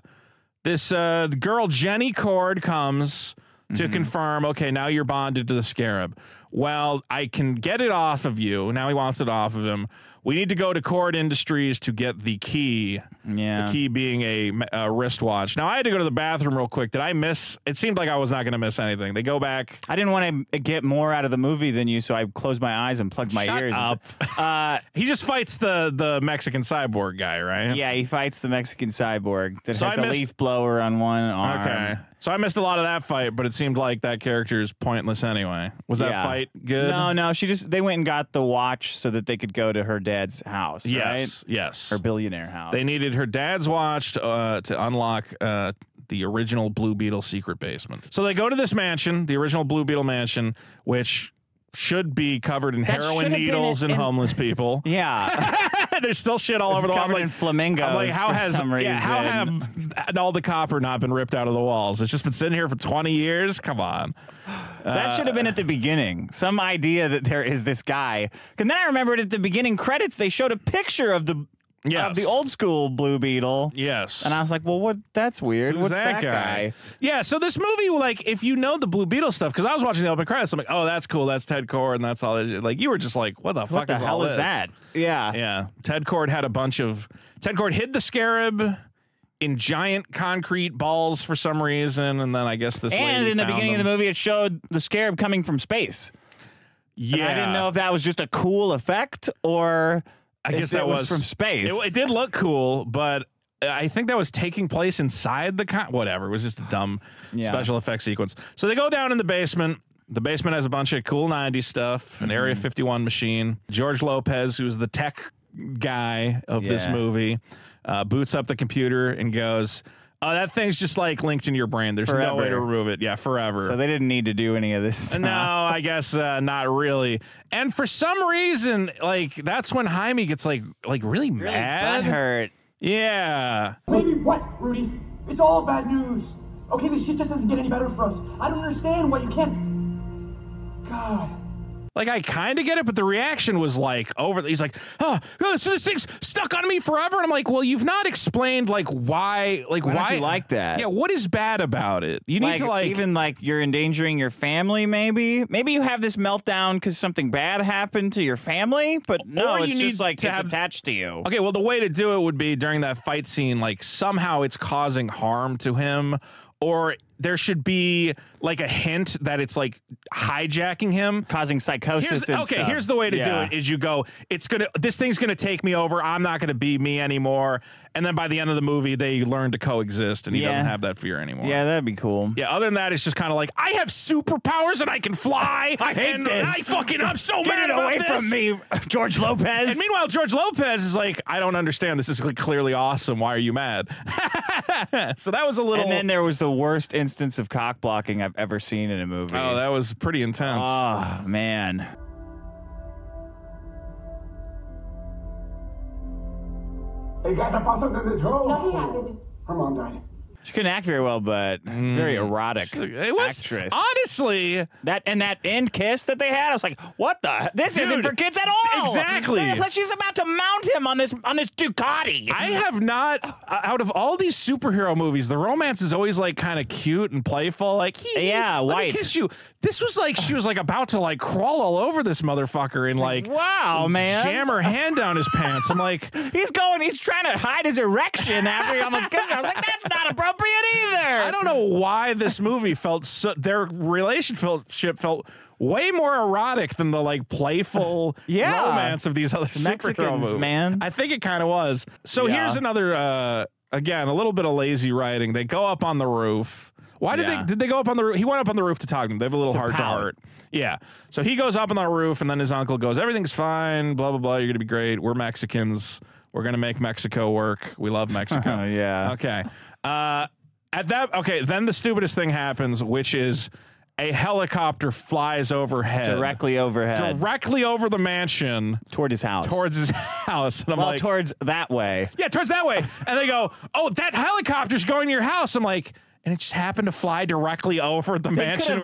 This the girl, Jenny Kord, comes to confirm, okay, now you're bonded to the Scarab. Well, I can get it off of you. Now he wants it off of him. We need to go to Kord Industries to get the key. Yeah. The key being a wristwatch. Now, I had to go to the bathroom real quick. Did I miss? It seemed like I was not going to miss anything. They go back. I didn't want to get more out of the movie than you, so I closed my eyes and plugged my ears. Shut up. He just fights the Mexican cyborg guy, right? Yeah, he fights the Mexican cyborg that has a leaf blower on one arm. Okay. So I missed a lot of that fight, but it seemed like that character is pointless anyway. Was that fight good? No. They went and got the watch so that they could go to her dad's house. Yes, right? Yes. Her billionaire house. They needed her dad's watch to unlock the original Blue Beetle secret basement. So they go to this mansion, the original Blue Beetle mansion, which should be covered in heroin needles and homeless people. Yeah. There's still shit all over the wall. Like, in flamingos. I'm like, how has how have all the copper not been ripped out of the walls? It's just been sitting here for 20 years. Come on, that should have been at the beginning. Some idea that there is this guy. And then I remembered at the beginning credits they showed a picture of the of the old school Blue Beetle. Yes, and I was like, well, what? That's weird. What's that guy? Yeah. So this movie, like, if you know the Blue Beetle stuff, because I was watching the open credits, I'm like, oh, that's cool. That's Ted Kord, and that's all. That, like, you were just like, what the fuck the hell is that? Yeah. Yeah. Ted Kord had a bunch of. Ted Kord hid the Scarab in giant concrete balls for some reason, and then I guess this. And in the beginning of the movie, it showed the Scarab coming from space. Yeah, and I didn't know if that was just a cool effect or. I guess that was from space. It did look cool, but I think that was taking place inside the whatever. It was just a dumb special effects sequence. So they go down in the basement. The basement has a bunch of cool 90s stuff, an Area 51 machine. George Lopez, who's the tech guy of this movie, boots up the computer and goes, oh, that thing's just like linked in your brain. There's no way to remove it. Yeah, forever. So they didn't need to do any of this stuff. No, I guess not really. And for some reason, like, that's when Jaime gets like really mad. That hurt. Yeah. Maybe what, Rudy? It's all bad news. Okay, this shit just doesn't get any better for us. I don't understand why you can't. God. Like, I kind of get it, but the reaction was, like, over. He's like, oh, so this thing's stuck on me forever. And I'm like, well, you've not explained, like, why. Like, why don't you like that? Yeah, what is bad about it? You need to, like. Even, like, you're endangering your family, maybe. Maybe you have this meltdown because something bad happened to your family. But no, it's just, like, it's attached to you. Okay, well, the way to do it would be during that fight scene, like, somehow it's causing harm to him. Or there should be like a hint that it's like hijacking him, causing psychosis. Here's the way to do it: is you go, this thing's gonna take me over. I'm not gonna be me anymore. And then by the end of the movie, they learn to coexist, and he doesn't have that fear anymore. Yeah, that'd be cool. Yeah. Other than that, it's just kind of like I have superpowers and I can fly. I hate this. I'm so mad about this. Get it away from me, George Lopez. And meanwhile, George Lopez is like, I don't understand. This is clearly awesome. Why are you mad? So that was a little. And then there was the worst instance of cock blocking I've ever seen in a movie. Oh, that was pretty intense. Oh, man. Hey, guys, I found something in this hole. Nothing happened. Her mom died. She couldn't act very well, but very erotic actress. Honestly, that end kiss that they had, I was like, "What the? This isn't for kids at all." Exactly. It's like she's about to mount him on this Ducati. I have not, out of all these superhero movies, the romance is always like kind of cute and playful, like let me kiss you. This was like she was like about to like crawl all over this motherfucker and like wow, man, jam her hand down his pants. I'm like, he's trying to hide his erection after he almost kissed her. I was like, that's not appropriate. Either. I don't know why this movie felt so. Their relationship felt way more erotic than the like playful romance of these other superhero movies. Man, I think it kind of was. So here's another. Again, a little bit of lazy writing. They go up on the roof. Why did they go up on the roof? He went up on the roof to talk to them. They have a little heart to heart. Yeah. So he goes up on the roof, and then his uncle goes, "Everything's fine. Blah blah blah. You're gonna be great. We're Mexicans. We're gonna make Mexico work. We love Mexico." Yeah. Okay. Then the stupidest thing happens, which is a helicopter flies overhead, directly over the mansion, towards his house. And I'm like, towards that way. Yeah, towards that way. And they go, "Oh, that helicopter's going to your house." I'm like, and it just happened to fly directly over the mansion.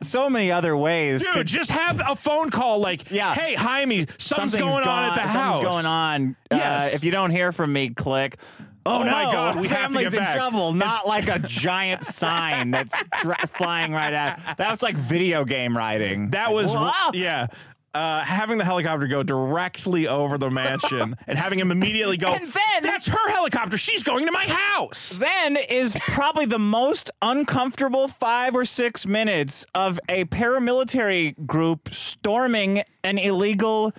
So many other ways. Dude, just have a phone call like, hey, Jaime, something's going on at the house. If you don't hear from me, click. Oh, my God, we have to get back. Family's in trouble, not like a giant sign that's flying right at. That's like video game writing. That was, having the helicopter go directly over the mansion and having him immediately go, and then, that's her helicopter. She's going to my house. Then is probably the most uncomfortable 5 or 6 minutes of a paramilitary group storming an illegal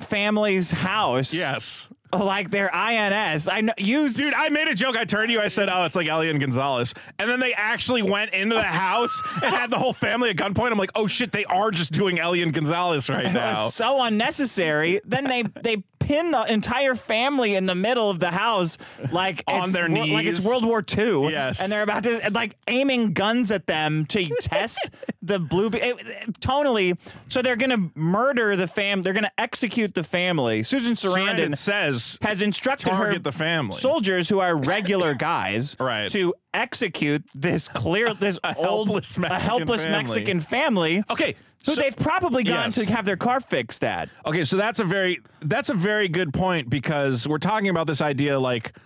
family's house. Yes. like they're INS. I know you, dude. I made a joke. I turned to you. I said, "Oh, it's like Elian Gonzalez." And then they actually went into the house and had the whole family at gunpoint. I'm like, "Oh shit, they are just doing Elian Gonzalez right now." It was so unnecessary. Then they pin the entire family in the middle of the house, like on their knees, like it's World War II. Yes, and they're about to like aiming guns at them to test the Blue Beetle. Tonally, so they're gonna murder the fam. They're gonna execute the family. Susan Sarandon says. Has instructed her the family. Soldiers who are regular guys right. to execute this helpless Mexican family. Okay, who so, they've probably gone yes. to have their car fixed at. Okay, so that's a very good point because we're talking about this idea like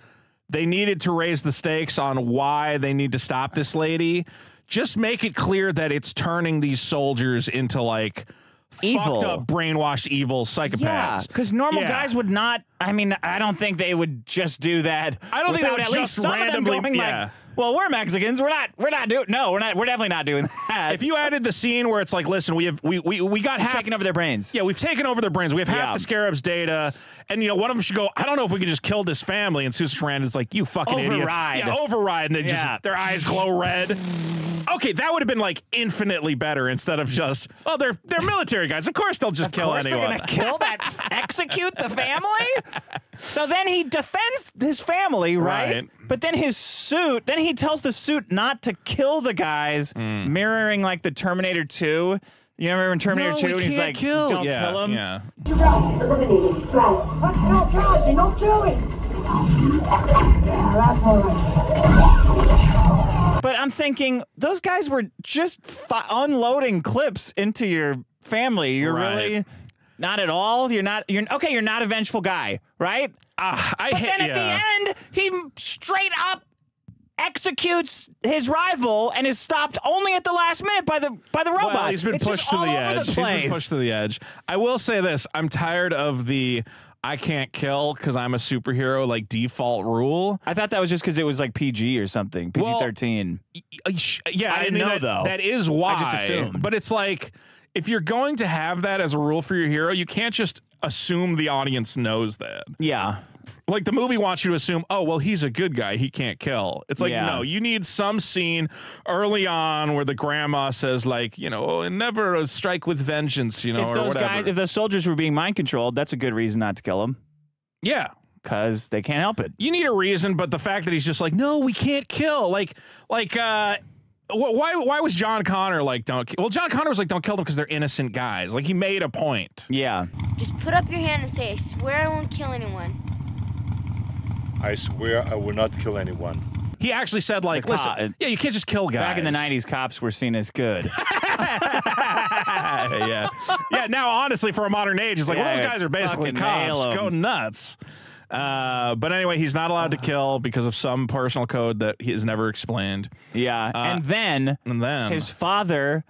they needed to raise the stakes on why they need to stop this lady. Just make it clear that it's turning these soldiers into like. Evil. Fucked up, brainwashed, evil psychopaths. Yeah, because normal guys would not. I mean, I don't think they would just do that. I don't think they would at least some randomly. Of them going like, well, we're Mexicans. We're not doing. No, we're not. We're definitely not doing that. If you added the scene where it's like, listen, we've taken over their brains. Yeah, we've taken over their brains. We have half the Scarab's data, and you know one of them should go. I don't know if we could just kill this family. And Susan Sarandon's like, you fucking idiots. Yeah, override, and they just their eyes glow red. Okay, that would have been like infinitely better instead of just oh they're military guys. Of course they'll just kill anyone. They're gonna kill that execute the family. So then he defends his family, right? But then his suit. Then he tells the suit not to kill the guys, mirroring like the Terminator 2. You remember in Terminator 2 when he's like, "Don't kill him." Yeah. You're right. Eliminating threats. No, God, you don't kill him. Yeah, that's all right. But I'm thinking those guys were just unloading clips into your family. You're really not at all. You're not. You're okay. You're not a vengeful guy, right? But then at the end, he straight up executes his rival and is stopped only at the last minute by the robot. Well, he's been pushed to the edge. I will say this: I'm tired of the. I can't kill because I'm a superhero, like default rule. I thought that was just because it was like PG or something, PG-13. Well, yeah, I didn't know though. That is why. I just assumed. But it's like if you're going to have that as a rule for your hero, you can't just assume the audience knows that. Yeah. Like the movie wants you to assume, oh, well, he's a good guy. He can't kill. It's like, no, you need some scene early on where the grandma says like, you know, oh, never strike with vengeance, you know, if those soldiers were being mind controlled, that's a good reason not to kill them. Yeah. Because they can't help it. You need a reason. But the fact that he's just like, no, we can't kill why was John Connor like, don't kill? Well, John Connor was like, don't kill them because they're innocent guys. Like he made a point. Yeah. Just put up your hand and say, I swear I won't kill anyone. I swear I will not kill anyone. He actually said, like, listen, yeah, you can't just kill guys. Back in the 90s, cops were seen as good. Yeah. Yeah, now, honestly, for a modern age, it's like, well, those guys are basically cops. Go nuts. But anyway, he's not allowed to kill because of some personal code that he has never explained. Yeah, and then his father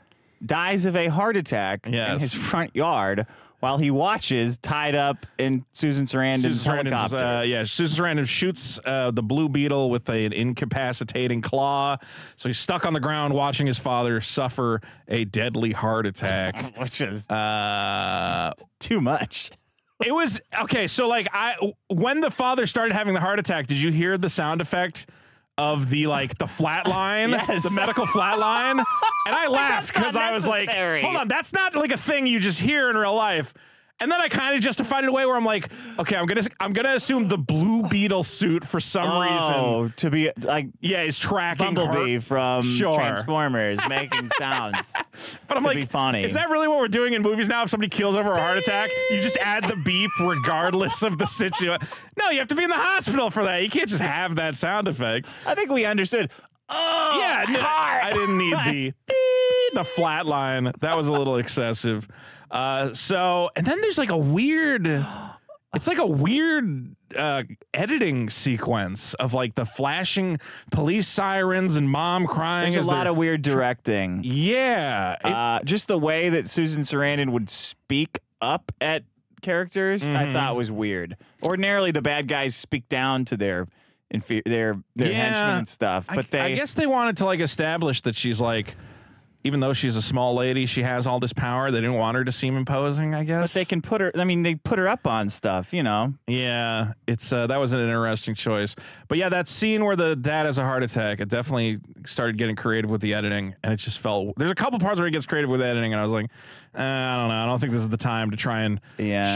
dies of a heart attack in his front yard. While he watches, tied up in Susan Sarandon's helicopter. Susan Sarandon shoots the Blue Beetle with an incapacitating claw. So he's stuck on the ground watching his father suffer a deadly heart attack. Which is too much. It was, okay, so like, when the father started having the heart attack, did you hear the sound effect? Of the the flat line, the medical flat line, and I laughed because I was like, "Hold on, that's not like a thing you just hear in real life." And then I kind of justified it away where I'm like, "Okay, I'm gonna assume the Blue Beetle suit for some reason to be like, yeah, he's tracking Bumblebee from Transformers making sounds." But I'm like, funny. Is that really what we're doing in movies now? If somebody kills over a heart attack, you just add the beep regardless of the situation. No, you have to be in the hospital for that. You can't just have that sound effect. I think we understood. Oh, yeah, no, I didn't need the flat line. That was a little excessive. And then there's like a weird, editing sequence of like the flashing police sirens and mom crying. There's a lot of weird directing. Yeah. Just the way that Susan Sarandon would speak up at characters, I thought was weird. Ordinarily, the bad guys speak down to their henchmen and stuff, but I guess they wanted to like establish that she's like, even though she's a small lady, she has all this power. They didn't want her to seem imposing, I guess. But they can put her, I mean, they put her up on stuff, you know. Yeah, it's that was an interesting choice. But yeah, that scene where the dad has a heart attack, it definitely started getting creative with the editing, and it just felt, there's a couple parts where it gets creative with editing, and I was like, I don't know, I don't think this is the time to try and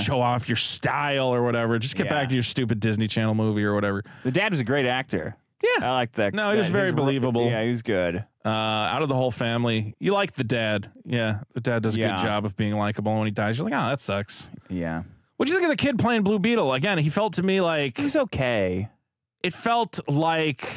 show off your style or whatever. Just get back to your stupid Disney Channel movie or whatever. The dad was a great actor. Yeah. I liked that. No, he was very believable. Yeah, he was good. Out of the whole family, you like the dad. Yeah, the dad does a good job of being likable. When he dies, you're like, oh, that sucks. Yeah. What'd you think of the kid playing Blue Beetle? Again, he felt to me like... He was okay. It felt like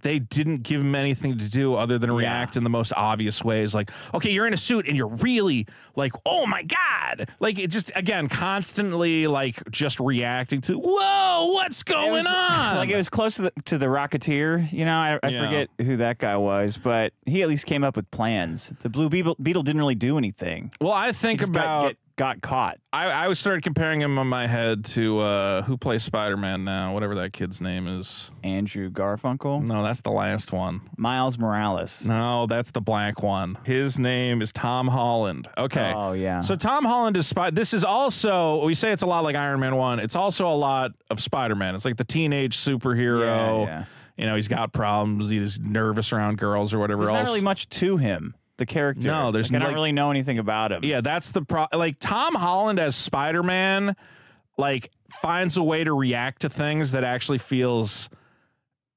they didn't give him anything to do other than react in the most obvious ways. Like, okay, you're in a suit and you're really like, oh my God. Like, it just, again, constantly like just reacting to, whoa, what's going on? Like, it was close to the Rocketeer. You know, I forget who that guy was, but he at least came up with plans. The Blue Beetle didn't really do anything. Well, I think about... Got caught. I started comparing him in my head to who plays Spider-Man now, whatever that kid's name is. Andrew Garfunkel? No, that's the last one. Miles Morales. No, that's the black one. His name is Tom Holland. Okay. Oh, yeah. So Tom Holland is this is also, we say it's a lot like Iron Man 1. It's also a lot of Spider-Man. It's like the teenage superhero. Yeah, yeah. You know, he's got problems. He's nervous around girls or whatever else. There's not really much to him. The character. No, there's like, I don't really know anything about him. Yeah, that's the problem. Like, Tom Holland as Spider-Man, like, finds a way to react to things that actually feels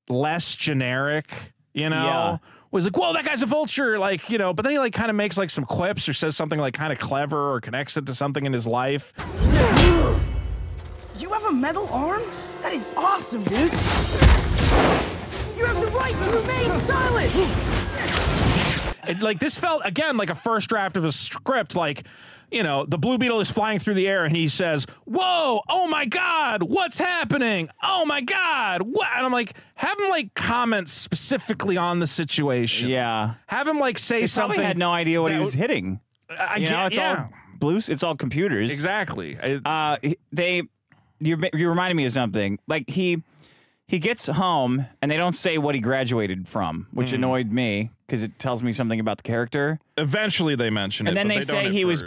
less generic, you know? Yeah. Was like, whoa, that guy's a vulture, like, you know, but then he, like, kind of makes, like, some quips or says something, like, kind of clever or connects it to something in his life. You have a metal arm? That is awesome, dude. You have the right to remain silent. It, like, this felt, again, like a first draft of a script, like, you know, the Blue Beetle is flying through the air, and he says, whoa, oh my God, what's happening? Oh my God, what? And I'm like, have him, like, comment specifically on the situation. Yeah. Have him, like, say something. He probably had no idea what he was hitting. It's all computers. Exactly. You reminded me of something. Like, he gets home, and they don't say what he graduated from, which annoyed me. Because it tells me something about the character. Eventually, they mention it. And then they say he was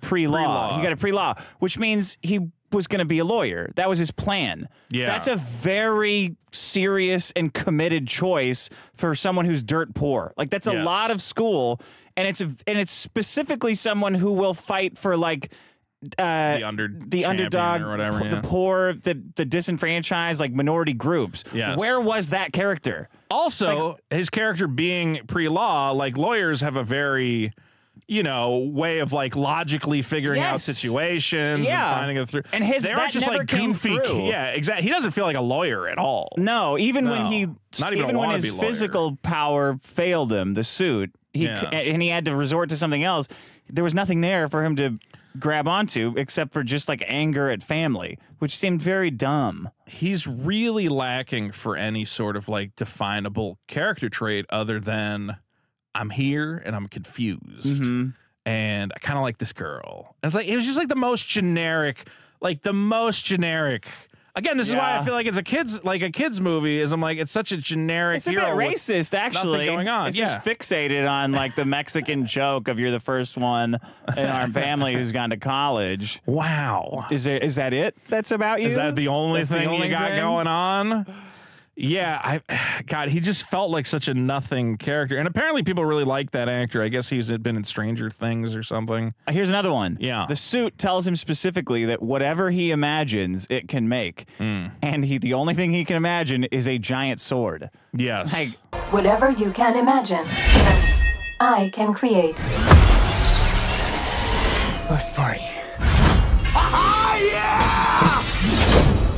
pre-law. He got a pre-law, which means he was going to be a lawyer. That was his plan. Yeah, that's a very serious and committed choice for someone who's dirt poor. Like, that's a lot of school, and it's specifically someone who will fight for, like, the underdog or whatever, the poor, the disenfranchised, like, minority groups. Yes. Where was that character? Also, like, his character being pre-law, like, lawyers have a very, you know, way of, like, logically figuring out situations and finding it through. And hey're just, like, goofy. Yeah, exactly. He doesn't feel like a lawyer at all. No, even when his physical power failed him, the suit, and he had to resort to something else. There was nothing there for him to grab onto except for just, like, anger at family, which seemed very dumb. He's really lacking for any sort of, like, definable character trait other than I'm here and I'm confused and I kind of like this girl. And it's like, it was just like the most generic, again, this is why I feel like it's a kid's movie. Is I'm like, it's such a generic. It's a bit racist, actually. Going on, it's just fixated on, like, the Mexican joke of you're the first one in our family who's gone to college. Wow, is that it? That's about you. Is that the only thing you got going on? Yeah, God, he just felt like such a nothing character, and apparently people really liked that actor. I guess he's been in Stranger Things or something. Here's another one. Yeah, the suit tells him specifically that whatever he imagines, it can make, and the only thing he can imagine is a giant sword. Yes, like, whatever you can imagine, I can create. Let's party! Yeah!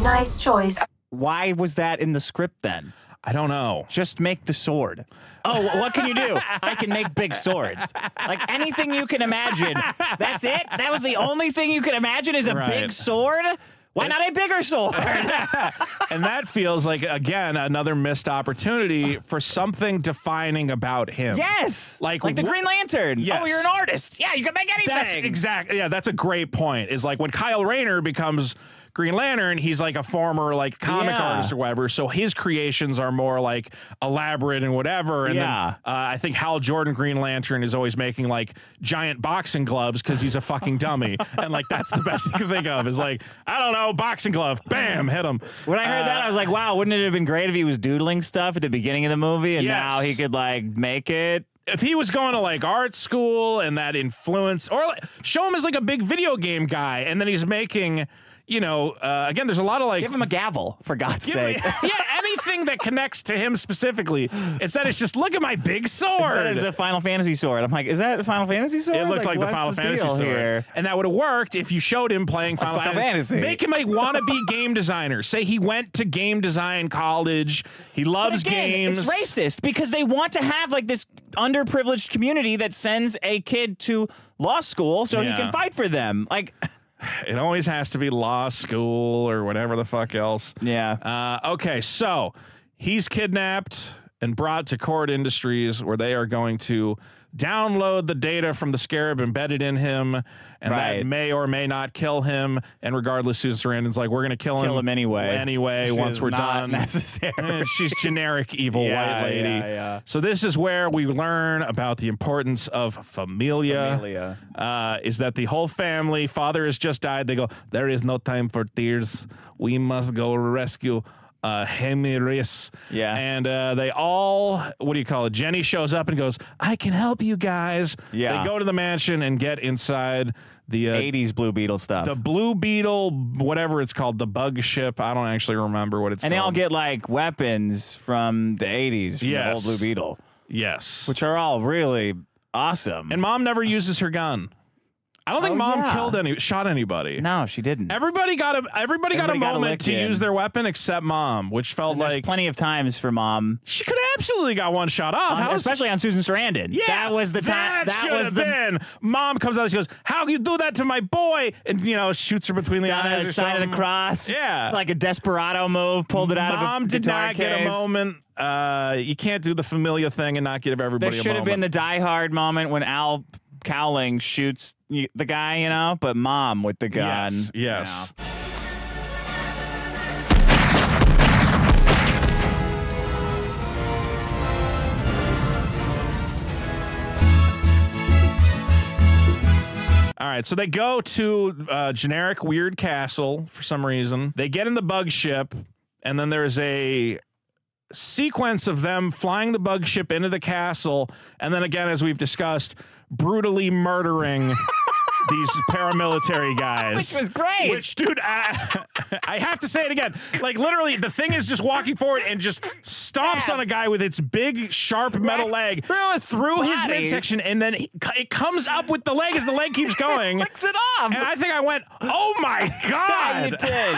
Nice choice. Why was that in the script then? I don't know. Just make the sword. Oh, what can you do? I can make big swords. Like, anything you can imagine. That's it? That was the only thing you could imagine is a big sword? Why not a bigger sword? And that feels like, again, another missed opportunity for something defining about him. Yes. Like the Green Lantern. Yes. Oh, you're an artist. Yeah, you can make anything. That's exactly. Yeah, that's a great point. Is like when Kyle Rayner becomes Green Lantern, he's like a former like comic artist or whatever, so his creations are more like elaborate and whatever. And then I think Hal Jordan Green Lantern is always making like giant boxing gloves because he's a fucking dummy, and like that's the best he can think of is like, I don't know, boxing glove, bam, hit him. When I heard that, I was like, wow, wouldn't it have been great if he was doodling stuff at the beginning of the movie and now he could like make it? If he was going to like art school and that influence, or like, show him as like a big video game guy, and then he's making, you know, again, there's a lot of like, give him a gavel for God's sake. Yeah, anything that connects to him specifically. Instead, it's just look at my big sword. It's a Final Fantasy sword. I'm like, is that a Final Fantasy sword? It looked like the Final Fantasy sword here, and that would have worked if you showed him playing Final Fantasy. Make him a wannabe game designer. Say he went to game design college. He loves games. It's racist because they want to have like this underprivileged community that sends a kid to law school so he can fight for them. Like. It always has to be law school or whatever the fuck else. Yeah. Okay, so he's kidnapped and brought to Kord Industries, where they are going to download the data from the Scarab embedded in him, and that may or may not kill him. And regardless, Susan Sarandon's like, we're going to kill him anyway. Anyway, once we're done. Necessary. She's generic evil white lady. Yeah. So this is where we learn about the importance of familia. Familia. Is that the whole family, father has just died. They go, there is no time for tears. We must go rescue Jaime Reyes. Yeah. And they all, what do you call it? Jenny shows up and goes, I can help you guys. Yeah. They go to the mansion and get inside the 80s Blue Beetle stuff. The Blue Beetle, whatever it's called, the bug ship. I don't actually remember what it's called. And they all get like weapons from the 80s, from the old Blue Beetle. Yes. Which are all really awesome. And Mom never uses her gun. I don't think Mom shot anybody. No, she didn't. Everybody got a moment to use their weapon except Mom, which felt like plenty of times for Mom. She could have absolutely got one shot off, especially on Susan Sarandon. Yeah, that was the time. That should have been. Mom comes out and she goes, "How you do that to my boy?" And you know, shoots her between the eyes, or the side of the cross. Yeah, like a desperado move, pulled it out of a Mom did not get a moment. You can't do the familiar thing and not give everybody a moment. There should have been the Die Hard moment when Al Cowling shoots the guy, you know, but Mom with the gun. Yes. You know. All right, so they go to a generic weird castle for some reason. They get in the bug ship, and then there's a sequence of them flying the bug ship into the castle, and then again, as we've discussed, brutally murdering these paramilitary guys. Which was great. Which, dude, I have to say it again. Like, literally, the thing is just walking forward and just stomps on a guy with its big, sharp metal leg through his midsection, and then it comes up with the leg as the leg keeps going. Flicks it off. And I think I went, oh, my God. You did.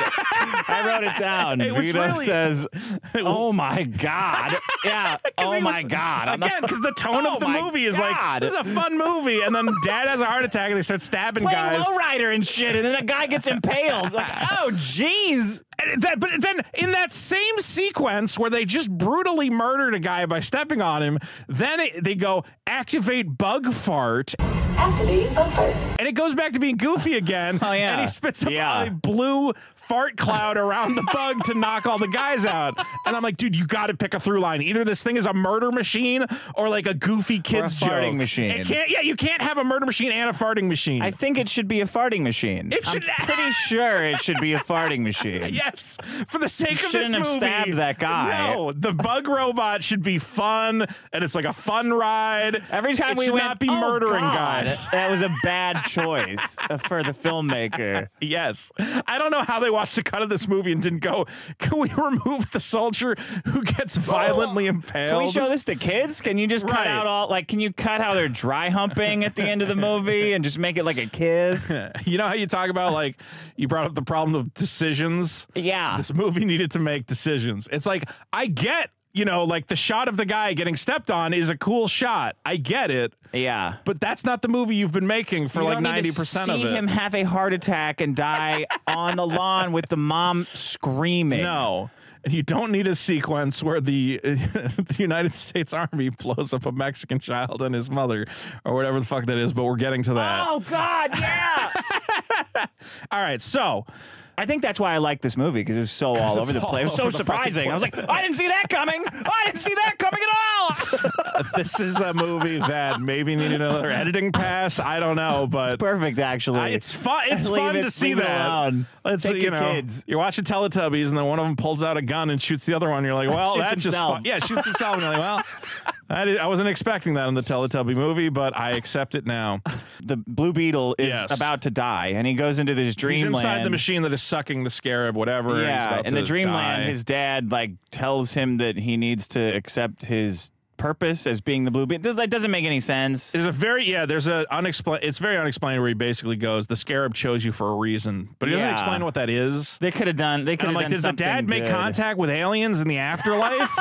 I wrote it down. It Vito really says, oh, my God. Yeah, oh, my God. Again, because the tone of the movie is like, this is a fun movie, and then Dad has a heart attack, and they start stabbing guys. Lowrider and shit, and then a guy gets impaled. Like, oh, jeez. But then in that same sequence where they just brutally murdered a guy by stepping on him, then they go, activate bug fart. Activate bug fart. And it goes back to being goofy again. Oh, yeah. And he spits up a blue fart cloud around the bug to knock all the guys out. And I'm like, dude, you got to pick a through line. Either this thing is a murder machine or like a goofy kid's joke. Farting machine. It can't, yeah, you can't have a murder machine and a farting machine. I think it should be a farting machine. I'm pretty sure it should be a farting machine. Yes, for the sake of this movie. Shouldn't have stabbed that guy. No, the bug robot should be fun, and it's like a fun ride. Every time we went, not be murdering guys. That was a bad choice for the filmmaker. Yes, I don't know how they watched the cut of this movie and didn't go, can we remove the soldier who gets violently impaled? Can we show this to kids? Can you just cut out all, like, can you cut how they're dry humping at the end of the movie and just make it like a kiss? You know how you talk about, like, you brought up the problem of decisions? Yeah. This movie needed to make decisions. It's like, I get, you know, like the shot of the guy getting stepped on is a cool shot. I get it. Yeah. But that's not the movie you've been making for like 90% of it. See him have a heart attack and die on the lawn with the mom screaming. No. And you don't need a sequence where the United States Army blows up a Mexican child and his mother or whatever the fuck that is, but we're getting to that. Oh, God, yeah. All right, so I think that's why I like this movie, because it was so all over the place. It was so surprising. I was like, I didn't see that coming. I didn't see that coming at all. This is a movie that maybe needed another editing pass. I don't know, but it's perfect. Actually, it's fun. It's fun to see that. Let's see, you know, kids. You're watching Teletubbies, and then one of them pulls out a gun and shoots the other one. You're like, well, that's just fun. Yeah, shoots himself. And you're like, well, I wasn't expecting that in the Teletubby movie, but I accept it now. The Blue Beetle is about to die, and he goes into this dreamland. He's inside the machine that is sucking the Scarab, whatever. Yeah, in the dreamland, his dad like tells him that he needs to accept his purpose as being the Blue Beetle. That doesn't make any sense. There's a very it's very unexplained, where he basically goes, the Scarab chose you for a reason, but he doesn't explain what that is. They could have done. They could have done something. Did the dad make contact with aliens in the afterlife?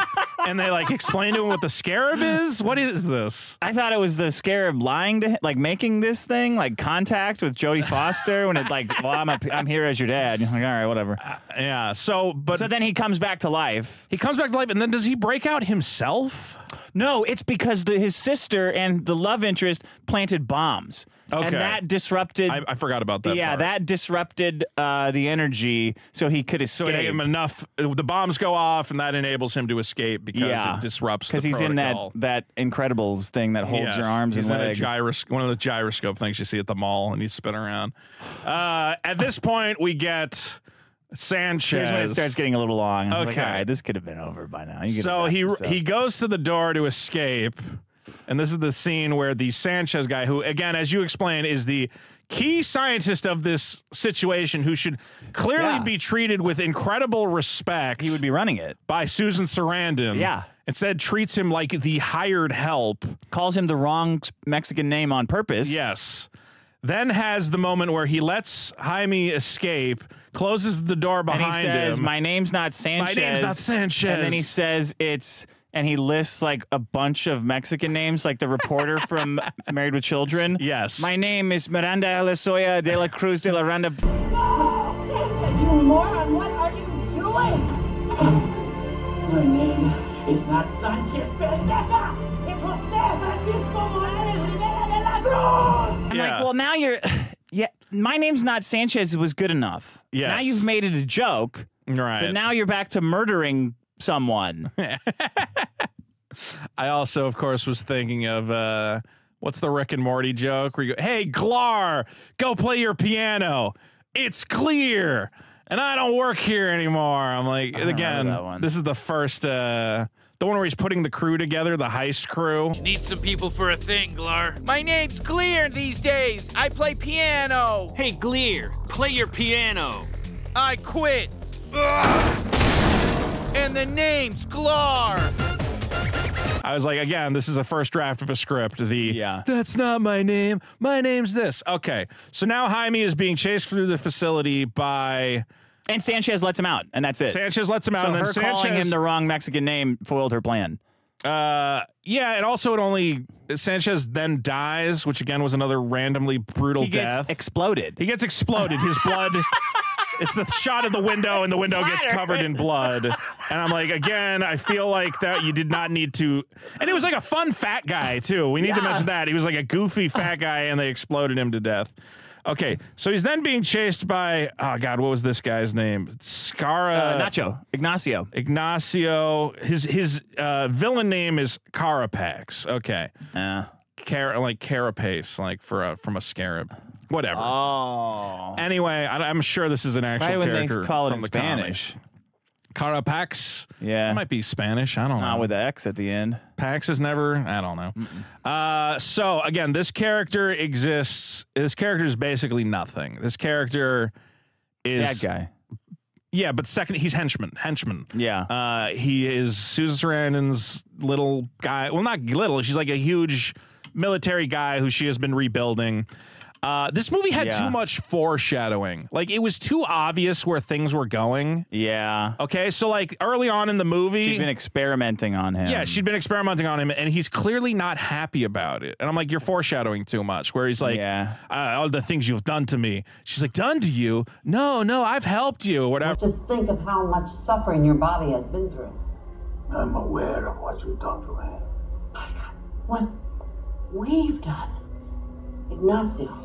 And they like explain to him what the Scarab is. What is this? I thought it was the Scarab lying to him, like making this thing, like contact with Jodie Foster, when it like, well, I'm here as your dad. You're like, all right, whatever. Yeah. So then he comes back to life. He comes back to life, and then does he break out himself? No, it's because his sister and the love interest planted bombs. Okay. And that disrupted. I forgot about that. Yeah, part. That disrupted the energy, so he could escape. So it gave him enough. The bombs go off, and that enables him to escape because it disrupts. Because he's protocol. In that Incredibles thing that holds your arms and legs. One of the gyroscope things you see at the mall, and he's spinning around. At this point, we get Sanchez. Here's when it starts getting a little long. Okay, like, all right, this could have been over by now. So he goes to the door to escape. And this is the scene where the Sanchez guy, who, again, as you explained, is the key scientist of this situation, who should clearly be treated with incredible respect. He would be running it. By Susan Sarandon. Yeah. Instead, treats him like the hired help. Calls him the wrong Mexican name on purpose. Yes. Then has the moment where he lets Jaime escape, closes the door behind him. And he says, my name's not Sanchez. My name's not Sanchez. And then he says it's... And he lists like a bunch of Mexican names, like the reporter from Married with Children. Yes. My name is Miranda Elizoya de la Cruz de la Randa. No, Sanchez, you moron, what are you doing? My name is not Sanchez, pendeja. It's Jose Francisco Morales Rivera de la Cruz. I'm like, well, now you're, my name's not Sanchez was good enough. Yes. Now you've made it a joke. Right. But now you're back to murdering someone. I also, of course, was thinking of what's the Rick and Morty joke where you go, hey, Glar, go play your piano. It's clear. And I don't work here anymore. I'm like, again, this is the first, the one where he's putting the crew together, the heist crew. Need some people for a thing, Glar. My name's Clear these days. I play piano. Hey, Clear, play your piano. I quit. Ugh. And the name's Glar. I was like, again, this is a first draft of a script. That's not my name. My name's this. Okay. So now Jaime is being chased through the facility by... And Sanchez lets him out, and that's it. Sanchez lets him out, and then Sanchez... calling him the wrong Mexican name foiled her plan. Yeah, and also Sanchez then dies, which again was another randomly brutal death. He gets exploded. He gets exploded. His blood... It's the shot of the window, and the window gets covered in blood. And I'm like, again, I feel like that you did not need to. And it was like a fun fat guy, too. We need to mention that. He was like a goofy fat guy, and they exploded him to death. Okay, so he's then being chased by, oh, God, what was this guy's name? Ignacio. Ignacio. His villain name is Carapax. Okay. Carapace, like from a scarab. Whatever. Oh. Anyway, I'm sure this is an actual character call it from the Spanish. Comic. Carapax. Yeah. It might be Spanish. I don't know. Not with the X at the end. Pax is never. I don't know. So again, this character exists. This character is basically nothing. This character is bad guy. Yeah, but second, he's henchman. Yeah. He is Susan Sarandon's little guy. Well, not little. She's like a huge military guy who she has been rebuilding. This movie had too much foreshadowing. Like, it was too obvious where things were going. Yeah. Okay, so, like, early on in the movie... She'd been experimenting on him. Yeah, she'd been experimenting on him, and he's clearly not happy about it. And I'm like, you're foreshadowing too much, where he's like, all the things you've done to me. She's like, done to you? No, I've helped you, whatever. Just think of how much suffering your body has been through. I'm aware of what you've done to him. My God, what we've done. Ignacio.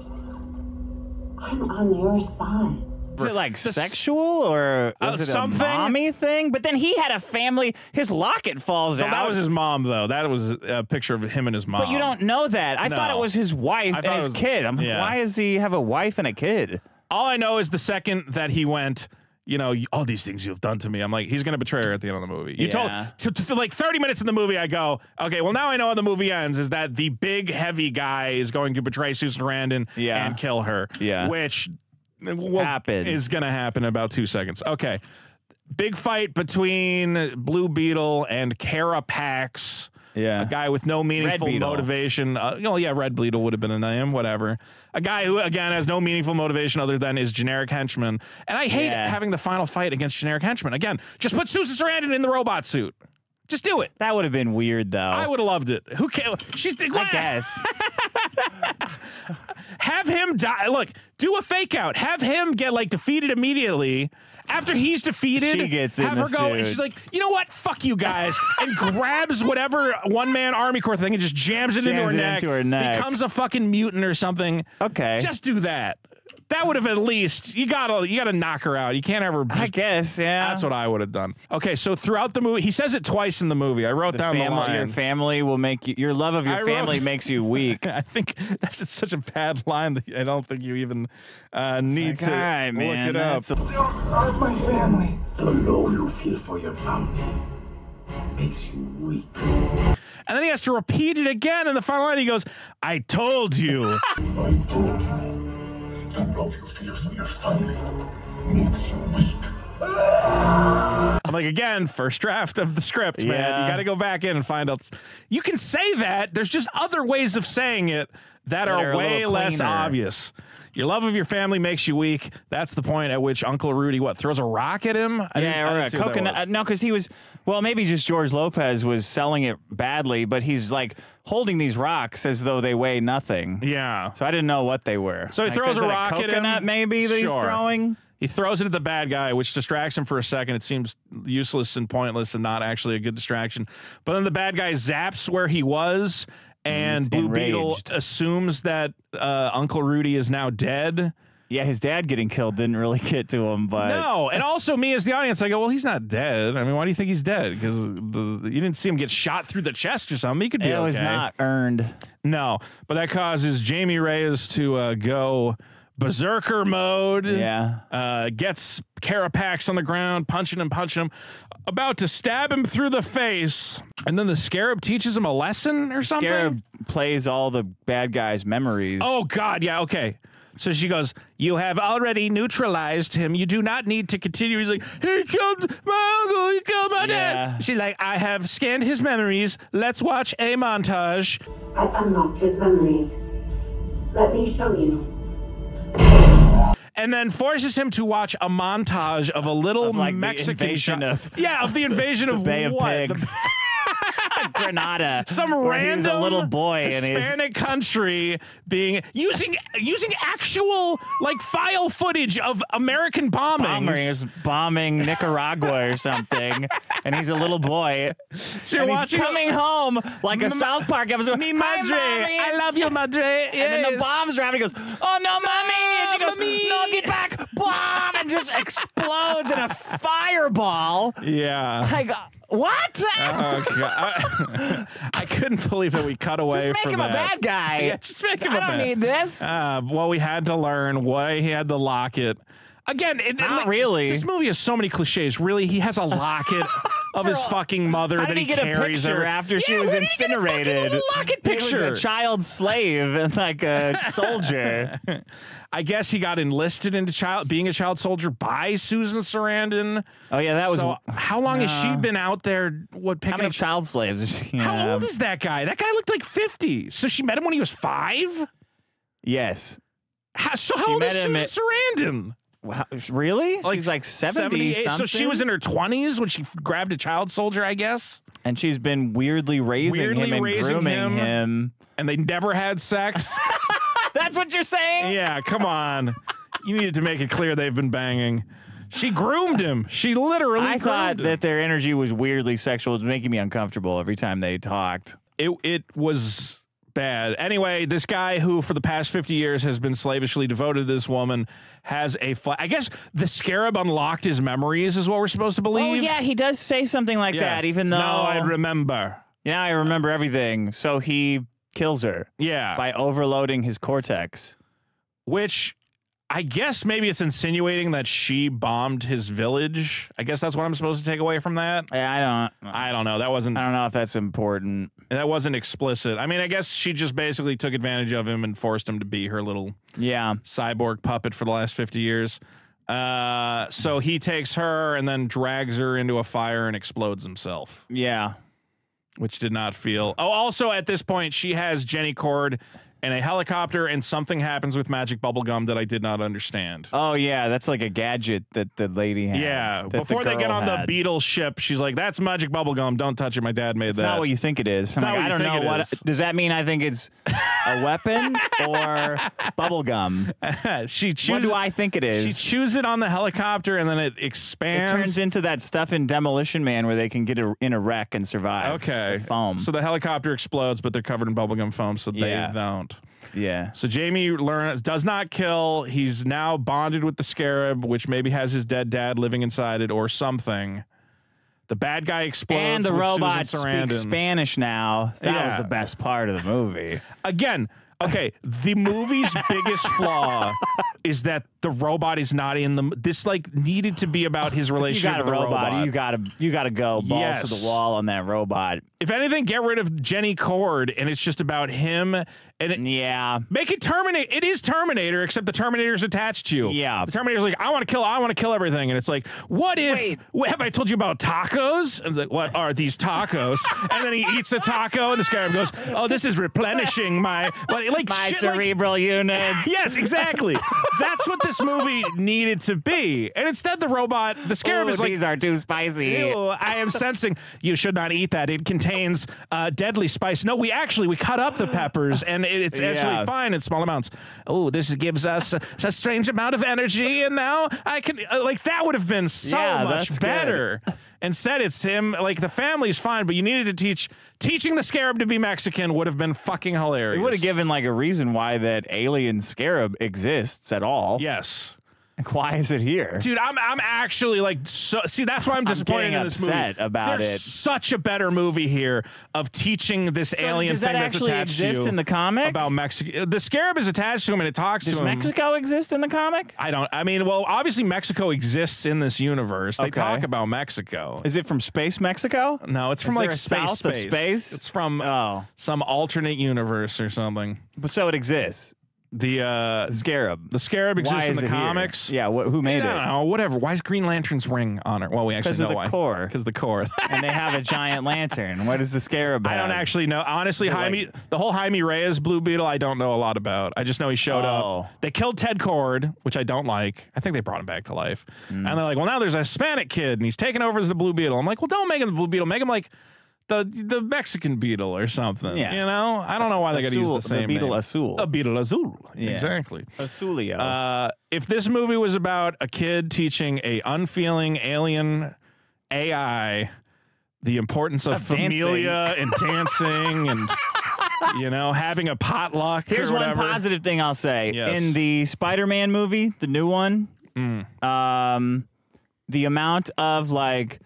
I'm on your side. Is it like sexual or was it a mommy thing? But then he had a family. His locket falls out. That was his mom, though. That was a picture of him and his mom. But you don't know that. I thought it was his wife and his kid. I'm like, why does he have a wife and a kid? All I know is the second that he went, you know, all these things you've done to me. I'm like, he's going to betray her at the end of the movie. You told to like 30 minutes in the movie, I go, okay, well, now I know how the movie ends is that the big, heavy guy is going to betray Susan Sarandon and kill her, which is going to happen in about 2 seconds. Okay. Big fight between Blue Beetle and Carapax. Yeah. A guy with no meaningful motivation. Red Beetle would have been a name, whatever. A guy who, again, has no meaningful motivation other than his generic henchman. And I hate having the final fight against generic henchmen. Again, just put Susan Sarandon in the robot suit. Just do it. That would have been weird, though. I would have loved it. Who cares? I guess. Have him die. Look, do a fake out. Have him get, like, defeated immediately. After he's defeated, she gets have in her go, suit. And she's like, you know what? Fuck you guys. And grabs whatever one-man Army Corps thing and just jams it into her neck. Becomes a fucking mutant or something. Okay. Just do that. That would have at least, you gotta knock her out. You can't ever. I guess, yeah. That's what I would have done. Okay, so throughout the movie, he says it twice in the movie. I wrote down the line. Your family will make you, your love of your family makes you weak. I think that's such a bad line that I don't think you even need to look it up. Of my family. The low you feel for your family makes you weak. And then he has to repeat it again in the final line. He goes, I told you. I told you. The love you feel for your family makes you weak. I'm like, again, first draft of the script, man. You got to go back in and find out. You can say that. There's just other ways of saying it that are way less obvious. Your love of your family makes you weak. That's the point at which Uncle Rudy, what, throws a rock at him? Or a coconut. No, because he was, well, maybe just George Lopez was selling it badly, but he's like holding these rocks as though they weigh nothing. Yeah. So I didn't know what they were. So he throws a rock at him. Coconut maybe that he's throwing? He throws it at the bad guy, which distracts him for a second. It seems useless and pointless and not actually a good distraction. But then the bad guy zaps where he was. And Blue Beetle assumes that Uncle Rudy is now dead. Yeah, his dad getting killed didn't really get to him, but no. And also, me as the audience, I go, well, he's not dead. I mean, why do you think he's dead? Because you didn't see him get shot through the chest or something. He could be okay. It was not earned. No, but that causes Jaime Reyes to go berserker mode. Yeah, gets Carapax on the ground, punching him, about to stab him through the face, and then the Scarab teaches him a lesson or something. Scarab plays all the bad guys' memories. Oh God, yeah, okay. So she goes, "You have already neutralized him. You do not need to continue." He's like, "He killed my uncle. He killed my dad." She's like, "I have scanned his memories. Let's watch a montage." I've unlocked his memories. Let me show you. And then forces him to watch a montage of a little Mexican shot. Of the invasion of Bay of Pigs. Granada. Some random a little boy Hispanic country being using actual like file footage of American bombings. Bombing Nicaragua or something. And he's a little boy. So and he's coming home like a South Park episode. Mi madre, I love you, madre. Yes. And then the bomb's driving. He goes, oh no, mommy. And she goes, mommy. No, get back. Bomb. And just explodes in a fireball. Yeah. Like, what? I couldn't believe that we cut away from that. Just make him a bad guy. Yeah, just make him a bad guy. I don't need this. Well, we had to learn why he had the locket. Again, not really. This movie has so many cliches. Really, he has a locket of his fucking mother that he carries her after she was incinerated. A locket picture. He was a child slave and like a soldier. I guess he got enlisted into being a child soldier by Susan Sarandon. Oh yeah, that was. So how long has she been out there? How many child slaves? Is she how old is that guy? That guy looked like 50. So she met him when he was 5. Yes. How old is Susan Sarandon? Wow, really? She's like 70 something. So she was in her 20s when she grabbed a child soldier, I guess. And she's been weirdly raising him and grooming him. And they never had sex. That's what you're saying? Yeah, come on. You needed to make it clear they've been banging. She groomed him. She literally groomed him. That their energy was weirdly sexual. It was making me uncomfortable every time they talked. It was bad. Anyway, this guy who for the past 50 years has been slavishly devoted to this woman has a flash. I guess the Scarab unlocked his memories is what we're supposed to believe. Oh, yeah, he does say something like that, even though... Now I remember. Yeah, I remember everything. So he kills her. Yeah. By overloading his cortex. Which... I guess maybe it's insinuating that she bombed his village. I guess that's what I'm supposed to take away from that. Yeah, I don't know. That wasn't. I don't know if that's important. That wasn't explicit. I mean, I guess she just basically took advantage of him and forced him to be her little cyborg puppet for the last 50 years. So he takes her and then drags her into a fire and explodes himself. Yeah. Which did not feel. Oh, also at this point, she has Jenny Kord and a helicopter, and something happens with magic bubblegum that I did not understand. Oh, yeah, that's like a gadget that the lady had. Yeah, before they get on the Beetle ship, she's like, that's magic bubblegum, don't touch it, my dad made that. It's not what you think it is. I'm like, I don't know what... Does that mean I think it's a weapon or bubblegum? What do I think it is? She chews it on the helicopter, and then it expands. It turns into that stuff in Demolition Man where they can get in a wreck and survive. Okay. The foam. So the helicopter explodes, but they're covered in bubblegum foam, so they don't. Yeah. So Jaime does not kill. He's now bonded with the Scarab, which maybe has his dead dad living inside it or something. The bad guy explodes. And the robot speaks Spanish now. That was the best part of the movie. Again, okay, the movie's biggest flaw is that the robot is not in the... This, like, needed to be about his relationship with the robot. You gotta go balls to the wall on that robot. If anything, get rid of Jenny Kord, and it's just about him. And make it Terminator. It is Terminator, except the Terminator's attached to you. Yeah. The Terminator's like, I want to kill everything. And it's like, what have I told you about tacos? And it's like, what are these tacos? And then he eats a taco, and the Scarab goes, oh, this is replenishing my... Like my cerebral units. Yes, exactly. That's what this movie needed to be. And instead, the Scarab is like, these are too spicy. Ew, I am sensing you should not eat that. It contains deadly spice. No, we cut up the peppers, and it's actually fine in small amounts. Oh, this gives us a strange amount of energy, and now I can that would have been so much better. Good. Instead, it's him. Like, the family's fine, but you needed to teaching the Scarab to be Mexican would have been fucking hilarious. It would have given like a reason why that alien Scarab exists at all. Yes. Like, why is it here, dude? I'm actually like, so, see, that's why I'm disappointed in this movie. About There's it. Such a better movie here of teaching this alien thing that's attached to you. Does that actually exist in the comic? About Mexico, the Scarab is attached to him and it talks to him. Does Mexico exist in the comic? I don't. I mean, well, obviously Mexico exists in this universe. They talk about Mexico. Is it from space Mexico? No, it's from like space. It's from some alternate universe or something. But so it exists. The Scarab. The Scarab exists in the comics. Here? Yeah, who made it? I don't know, whatever. Why is Green Lantern's ring on her? Well, we actually know why. Because the core. And they have a giant lantern. What is the Scarab have? I don't actually know. Honestly, Jaime, the whole Jaime Reyes Blue Beetle, I don't know a lot about. I just know he showed up. They killed Ted Kord, which I don't like. I think they brought him back to life. And they're like, well, now there's a Hispanic kid, and he's taking over as the Blue Beetle. I'm like, well, don't make him the Blue Beetle. Make him like... The Mexican beetle or something, you know? I don't know why they got to use the same name. Azul. A beetle azul. Yeah. Exactly. Azulio. If this movie was about a kid teaching a unfeeling alien AI the importance of familia and dancing and... You know, having a potluck. Here's one positive thing I'll say. Yes. In the Spider-Man movie, the new one, the amount of, like...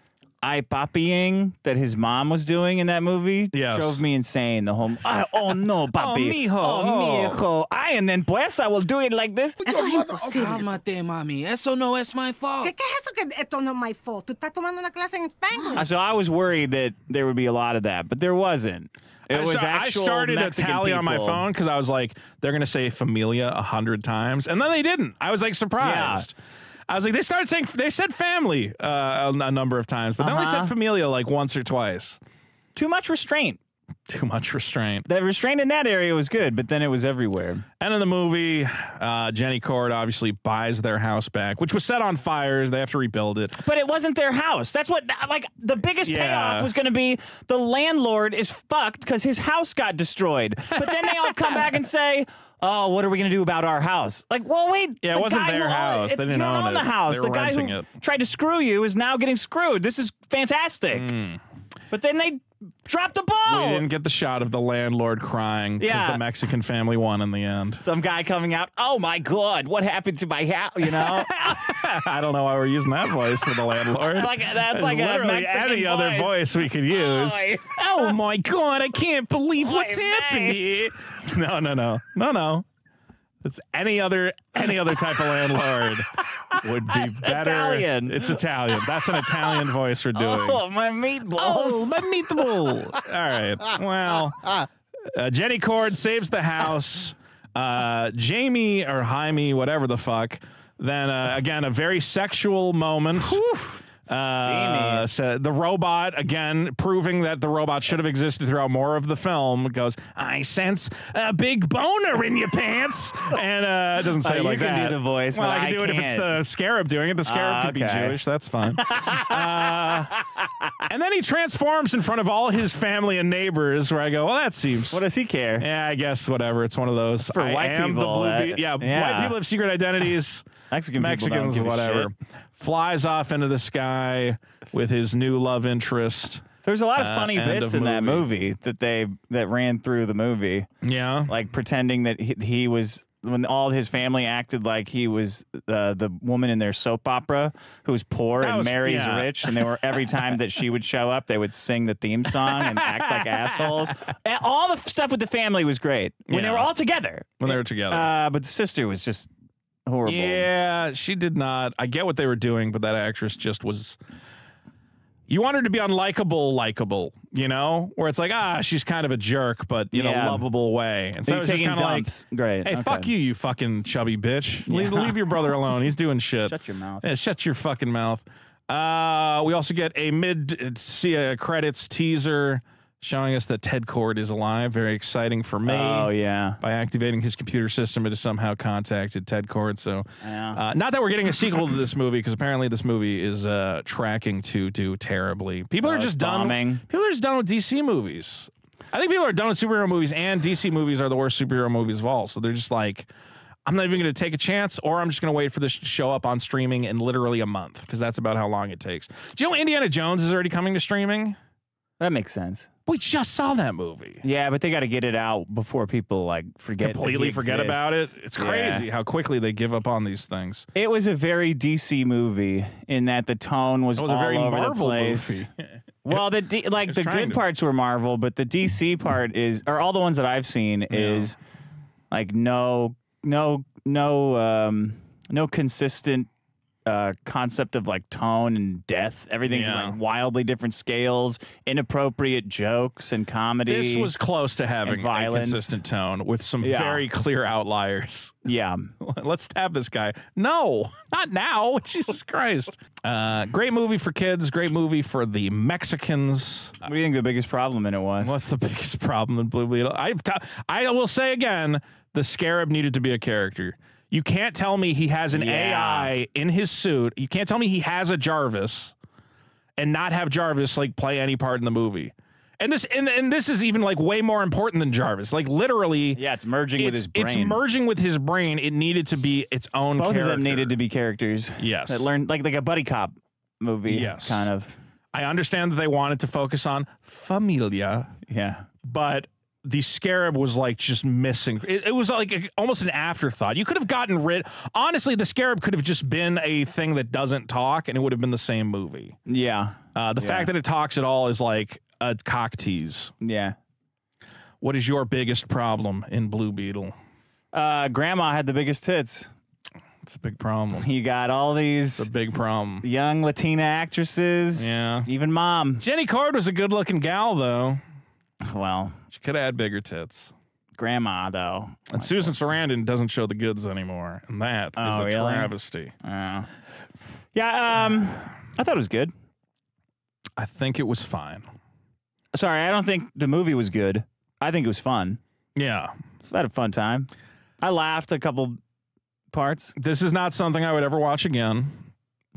eye-poppying that his mom was doing in that movie drove me insane. The whole, oh no, papi. Oh, mijo. And then, pues, I will do it like this. Eso es imposible. Cálmate, mami. Eso no es my fault. ¿Qué es eso que esto no es my fault? Tú estás tomando una clase en Spanish. So I was worried that there would be a lot of that, but there wasn't. It was actual I started Mexican a tally people. On my phone because I was like, they're going to say familia 100 times. And then they didn't. I was like surprised. Yeah. I was like, they said family a number of times, but they only said familia like once or twice. Too much restraint. Too much restraint. The restraint in that area was good, but then it was everywhere. And in the movie, Jenny Kord obviously buys their house back, which was set on fire. They have to rebuild it. But it wasn't their house. That's what, like, the biggest payoff was going to be the landlord is fucked because his house got destroyed. But then they all come back and say... Oh, what are we going to do about our house? Like, well, wait. Yeah, it wasn't their house. They didn't own it. The house. The guy who tried to screw you is now getting screwed. This is fantastic. But then they dropped a ball. We didn't get the shot of the landlord crying because the Mexican family won in the end. Some guy coming out, oh my God, what happened to my house? You know, I don't know why we're using that voice for the landlord. Like that's like literally a Mexican any voice. Other voice we could use. Oh my God, I can't believe what's happened here. No. It's any other type of landlord would be better. Italian. It's Italian. That's an Italian voice we're doing. Oh, my meatballs. Oh, my meatball. All right. Well, Jenny Kord saves the house. Jamie or Jaime, whatever the fuck. Then, again, a very sexual moment. Whew. So the robot, again, proving that the robot should have existed throughout more of the film, goes, I sense a big boner in your pants. And it doesn't say it like that. You can do the voice. Well, I can do it if it's the Scarab doing it. The Scarab could be Jewish. That's fine. And then he transforms in front of all his family and neighbors, where I go, well, that seems... What does he care? Yeah, I guess, whatever. It's one of those. For white people. White people have secret identities. Mexicans, whatever. Flies off into the sky with his new love interest. There's a lot of funny bits in that movie that ran through the movie. Yeah. Like pretending that he was, when all his family acted like he was the woman in their soap opera who's poor and marries rich. And they were, every time that she would show up, they would sing the theme song and act like assholes. And all the stuff with the family was great when they were all together. When they were together. But the sister was just horrible. Yeah, she did not. I get what they were doing, but that actress just was. You want her to be unlikable, likable, you know, where it's like, she's kind of a jerk, but in a lovable way. And so it's just kind of like, great. Hey, fuck you, you fucking chubby bitch. Yeah. Leave your brother alone. He's doing shit. Shut your mouth. Yeah, shut your fucking mouth. We also get a mid-credits teaser showing us that Ted Kord is alive. Very exciting for me. Oh, yeah. By activating his computer system, it has somehow contacted Ted Kord. So, not that we're getting a sequel to this movie, because apparently this movie is tracking to do terribly. People are just done. People are just done with DC movies. I think people are done with superhero movies, and DC movies are the worst superhero movies of all. So they're just like, I'm not even going to take a chance, or I'm just going to wait for this to show up on streaming in literally a month, because that's about how long it takes. Do you know Indiana Jones is already coming to streaming? That makes sense. We just saw that movie. Yeah, but they got to get it out before people like completely forget about it. It's crazy how quickly they give up on these things. It was a very DC movie in that the tone was all over the place. It was a very Marvel movie. Well, the good parts were Marvel, but the DC part is, or all the ones that I've seen is like no consistent concept of like tone and death. Everything's like wildly different scales, inappropriate jokes and comedy. This was close to having a consistent tone with some very clear outliers. Yeah. Let's stab this guy. No, not now. Jesus Christ. Great movie for kids. Great movie for the Mexicans. What do you think the biggest problem in it was? What's the biggest problem in Blue Beetle? I will say again, the Scarab needed to be a character. You can't tell me he has an AI in his suit. You can't tell me he has a Jarvis and not have Jarvis like play any part in the movie. And this is even like way more important than Jarvis. Like literally, it's merging with his brain. It's merging with his brain. It needed to be its own character. Both of them needed to be characters. Yes. That learned like a buddy cop movie. Yes. Kind of. I understand that they wanted to focus on familia. Yeah. But the Scarab was like just missing. It was like almost an afterthought. You could have gotten rid. Honestly, the Scarab could have just been a thing that doesn't talk, and it would have been the same movie. Yeah. The fact that it talks at all is like a cock tease. Yeah. What is your biggest problem in Blue Beetle? Grandma had the biggest tits. It's a big problem. You got all these. It's a big problem. Young Latina actresses. Yeah. Even mom. Jenny Kord was a good-looking gal, though. Well, she could add bigger tits. Grandma, though. And Susan Sarandon doesn't show the goods anymore. And that is a travesty. Yeah, I thought it was good. I think it was fine. Sorry, I don't think the movie was good. I think it was fun. Yeah. I had a fun time. I laughed a couple parts. This is not something I would ever watch again.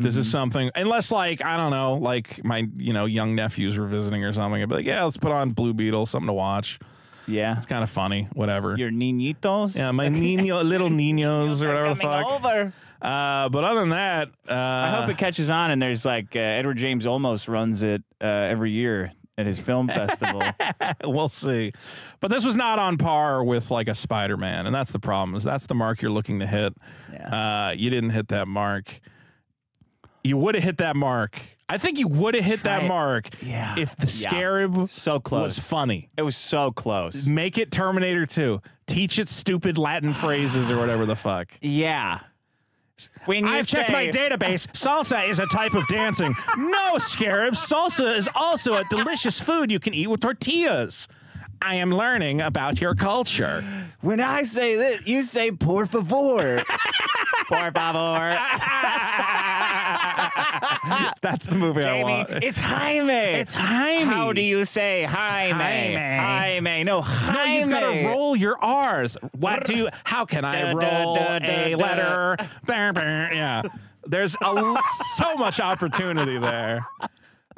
This is something, unless like, I don't know, like my, you know, young nephews were visiting or something. I'd be like, yeah, let's put on Blue Beetle, something to watch. Yeah. It's kind of funny, whatever. Your niñitos? Yeah, my little niños or whatever the fuck. Over. But other than that. I hope it catches on and there's like, Edward James almost runs it every year at his film festival. We'll see. But this was not on par with like a Spider-Man, and that's the problem. Is that's the mark you're looking to hit. Yeah. You didn't hit that mark. You would have hit that mark. I think you would have hit that mark if the Scarab was funny. It was so close. Make it Terminator 2. Teach it stupid Latin phrases or whatever the fuck. Yeah. When you checked my database. Salsa is a type of dancing. No, Scarab. Salsa is also a delicious food you can eat with tortillas. I am learning about your culture. When I say this, you say por favor. Por favor. That's the movie Jaime, I want. It's Jaime. It's Jaime. How do you say Jaime? Jaime. Jaime. No, Jaime. No, you've got to roll your R's. What do you, how can I roll a letter? Yeah. There's so much opportunity there.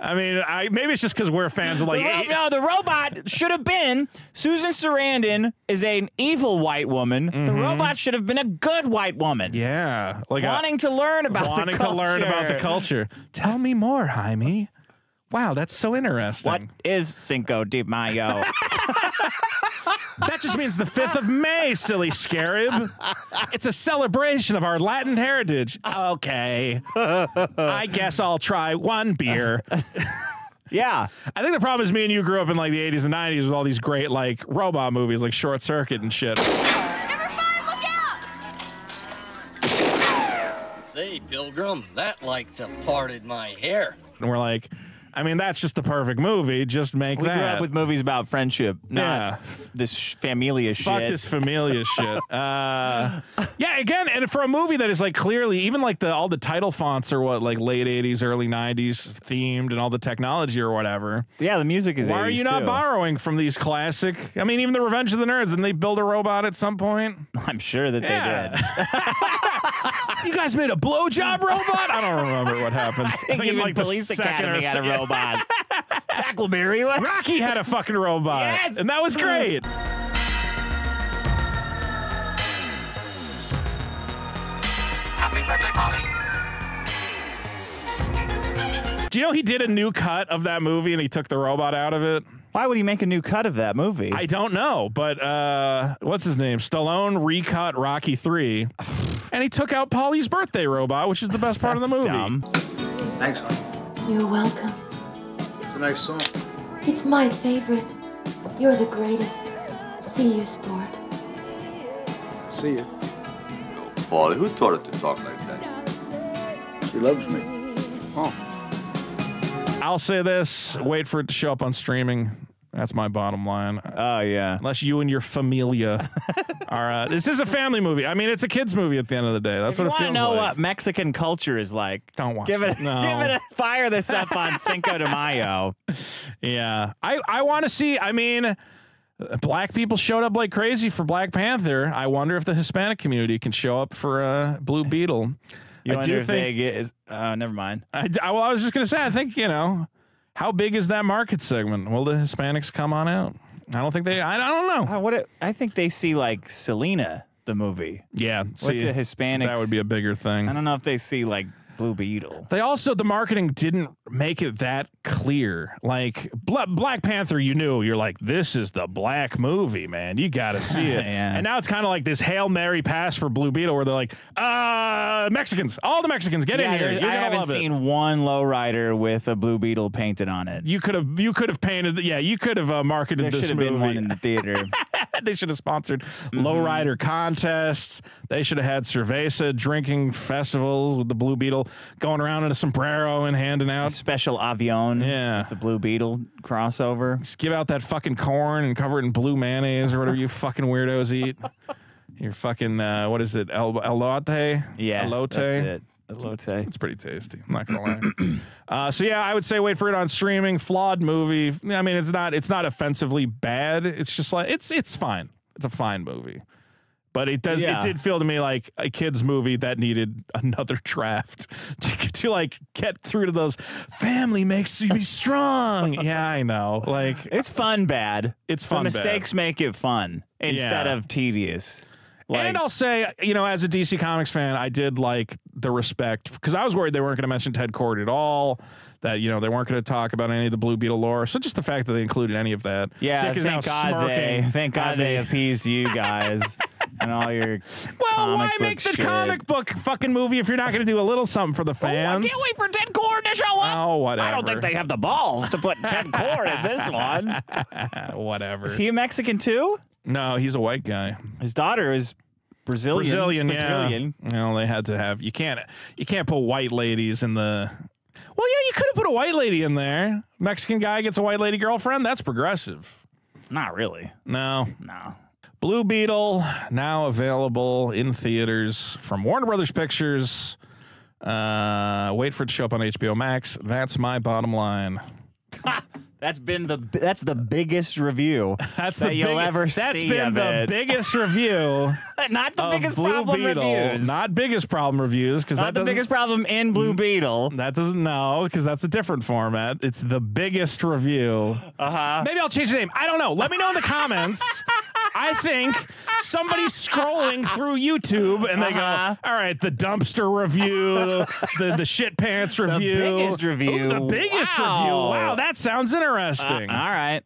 I mean, maybe it's just because we're fans of like... the robot should have been... Susan Sarandon is an evil white woman. Mm-hmm. The robot should have been a good white woman. Yeah. Like wanting to learn about the culture. Tell me more, Jaime. Wow, that's so interesting. What is Cinco de Mayo? That just means the 5th of May, silly Scarab. It's a celebration of our Latin heritage. Okay. I guess I'll try one beer. Yeah. I think the problem is me and you grew up in like the 80s and 90s with all these great like robot movies like Short Circuit and shit. Number 5, look out! Say, Pilgrim, that like to parted my hair. And we're like... I mean, that's just the perfect movie. Just make that. We grew up with movies about friendship, not this familia shit. Fuck this familia shit. Yeah, again, and for a movie that is like clearly, even like all the title fonts are what, like late 80s, early 90s themed and all the technology or whatever. Yeah, the music is 80s. Why are you not borrowing from these classic? I mean, even the Revenge of the Nerds, didn't they build a robot at some point? I'm sure that they did. You guys made a blowjob robot? I don't remember what happens. I think even like Police Academy had a robot. Robot. Tackleberry. Rocky had a fucking robot. Yes. And that was great. Happy birthday, Molly. Do you know he did a new cut of that movie and he took the robot out of it? Why would he make a new cut of that movie? I don't know, but what's his name? Stallone recut Rocky 3 and he took out Polly's birthday robot, which is the best part of the movie. Dumb. Thanks, honey. You're welcome. It's a nice song. It's my favorite. You're the greatest. See you, sport. See you. No, Polly, who taught her to talk like that? She loves me. Oh. I'll say this. Wait for it to show up on streaming. That's my bottom line. Oh, yeah. Unless you and your familia are... this is a family movie. I mean, it's a kid's movie at the end of the day. That's what it feels like. If you want to know what Mexican culture is like, don't watch it. Fire this up on Cinco de Mayo. Yeah. I want to see... I mean, black people showed up like crazy for Black Panther. I wonder if the Hispanic community can show up for Blue Beetle. Never mind. Well, I was just going to say, I think, you know... How big is that market segment? Will the Hispanics come on out? I don't think they... I don't know. I think they see, like, Selena, the movie. Yeah. See, to Hispanics... That would be a bigger thing. I don't know if they see, like, Blue Beetle. They also... The marketing didn't make it that clear. Like, Black Panther, you knew. You're like, this is the black movie, man. You gotta see it. Yeah. And now it's kind of like this Hail Mary pass for Blue Beetle where they're like, Mexicans. All the Mexicans, get in here. I haven't seen one lowrider with a Blue Beetle painted on it. You could have painted... Yeah, you could have marketed this movie. There should have been one in the theater. They should have sponsored lowrider contests. They should have had cerveza drinking festivals with the Blue Beetle going around in a sombrero and handing out. A special avion. Yeah. With the Blue Beetle crossover. Just give out that fucking corn and cover it in blue mayonnaise or whatever you fucking weirdos eat. Your fucking, what is it? Elote? Yeah. Elote. That's it. Elote. It's pretty tasty. I'm not going to lie. So yeah, I would say wait for it on streaming. Flawed movie. I mean, it's not offensively bad. It's just like it's fine. It's a fine movie, but it did feel to me like a kid's movie that needed another draft to like get through to those family makes you be strong. Yeah, I know. Like it's fun bad. It's fun. The mistakes make it fun instead of tedious. Like, and I'll say, you know, as a DC Comics fan, I did like the respect because I was worried they weren't going to mention Ted Kord at all. that, you know, they weren't going to talk about any of the Blue Beetle lore. So just the fact that they included any of that. Yeah, Dick is now smirking. Thank God they appeased you guys. And all your well, why make the comic book fucking movie if you're not going to do a little something for the fans? Oh, I can't wait for Ted Kord to show up. Oh, whatever. I don't think they have the balls to put Ted Kord in this one. Whatever. Is he a Mexican too? No, he's a white guy. His daughter is Brazilian. Brazilian, yeah. Well, they had to have. You can't put white ladies in the. Well, yeah, you could have put a white lady in there. Mexican guy gets a white lady girlfriend. That's progressive. Not really. No. No. Blue Beetle, now available in theaters from Warner Brothers Pictures. Wait for it to show up on HBO Max. That's my bottom line. That's the biggest review that you'll ever see. That's been the biggest review. Not the biggest problem reviews. Not biggest problem reviews because not the biggest problem in Blue Beetle. That doesn't know because that's a different format. It's the biggest review. Maybe I'll change the name. I don't know. Let me know in the comments. I think somebody's scrolling through YouTube and they go, "All right, the dumpster review, the shit pants review, the biggest review, ooh, the biggest review. Wow, that sounds interesting." Interesting. All right.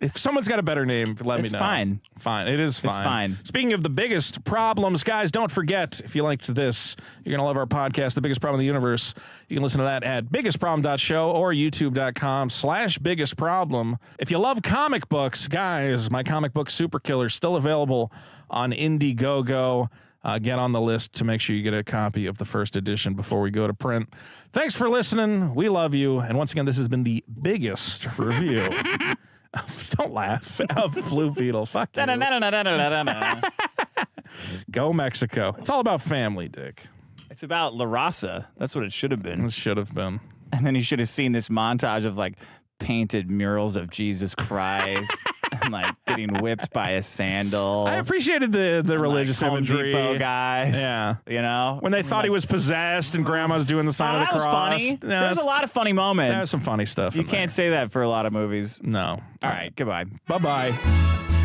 If someone's got a better name, let me know. It's fine. Fine. It is fine. It's fine. Speaking of the biggest problems, guys, don't forget, if you liked this, you're going to love our podcast, The Biggest Problem in the Universe. You can listen to that at biggestproblem.show or youtube.com/biggestproblem. If you love comic books, guys, my comic book Super Killer is still available on Indiegogo. Get on the list to make sure you get a copy of the first edition before we go to print. Thanks for listening. We love you. And once again, this has been the biggest review. Don't laugh. Blue Beetle. Fuck that. Go Mexico. It's all about family, Dick. It's about La Raza. That's what it should have been. It should have been. And then you should have seen this montage of, like, painted murals of Jesus Christ. And, like, getting whipped by a sandal. I appreciated the religious imagery. Home Depot guys. Yeah. You know? When they thought, like, he was possessed and grandma's doing the sign of the cross. That was funny. No, there was a lot of funny moments. There's some funny stuff. You can't say that for a lot of movies. No. All right. Goodbye. Bye-bye.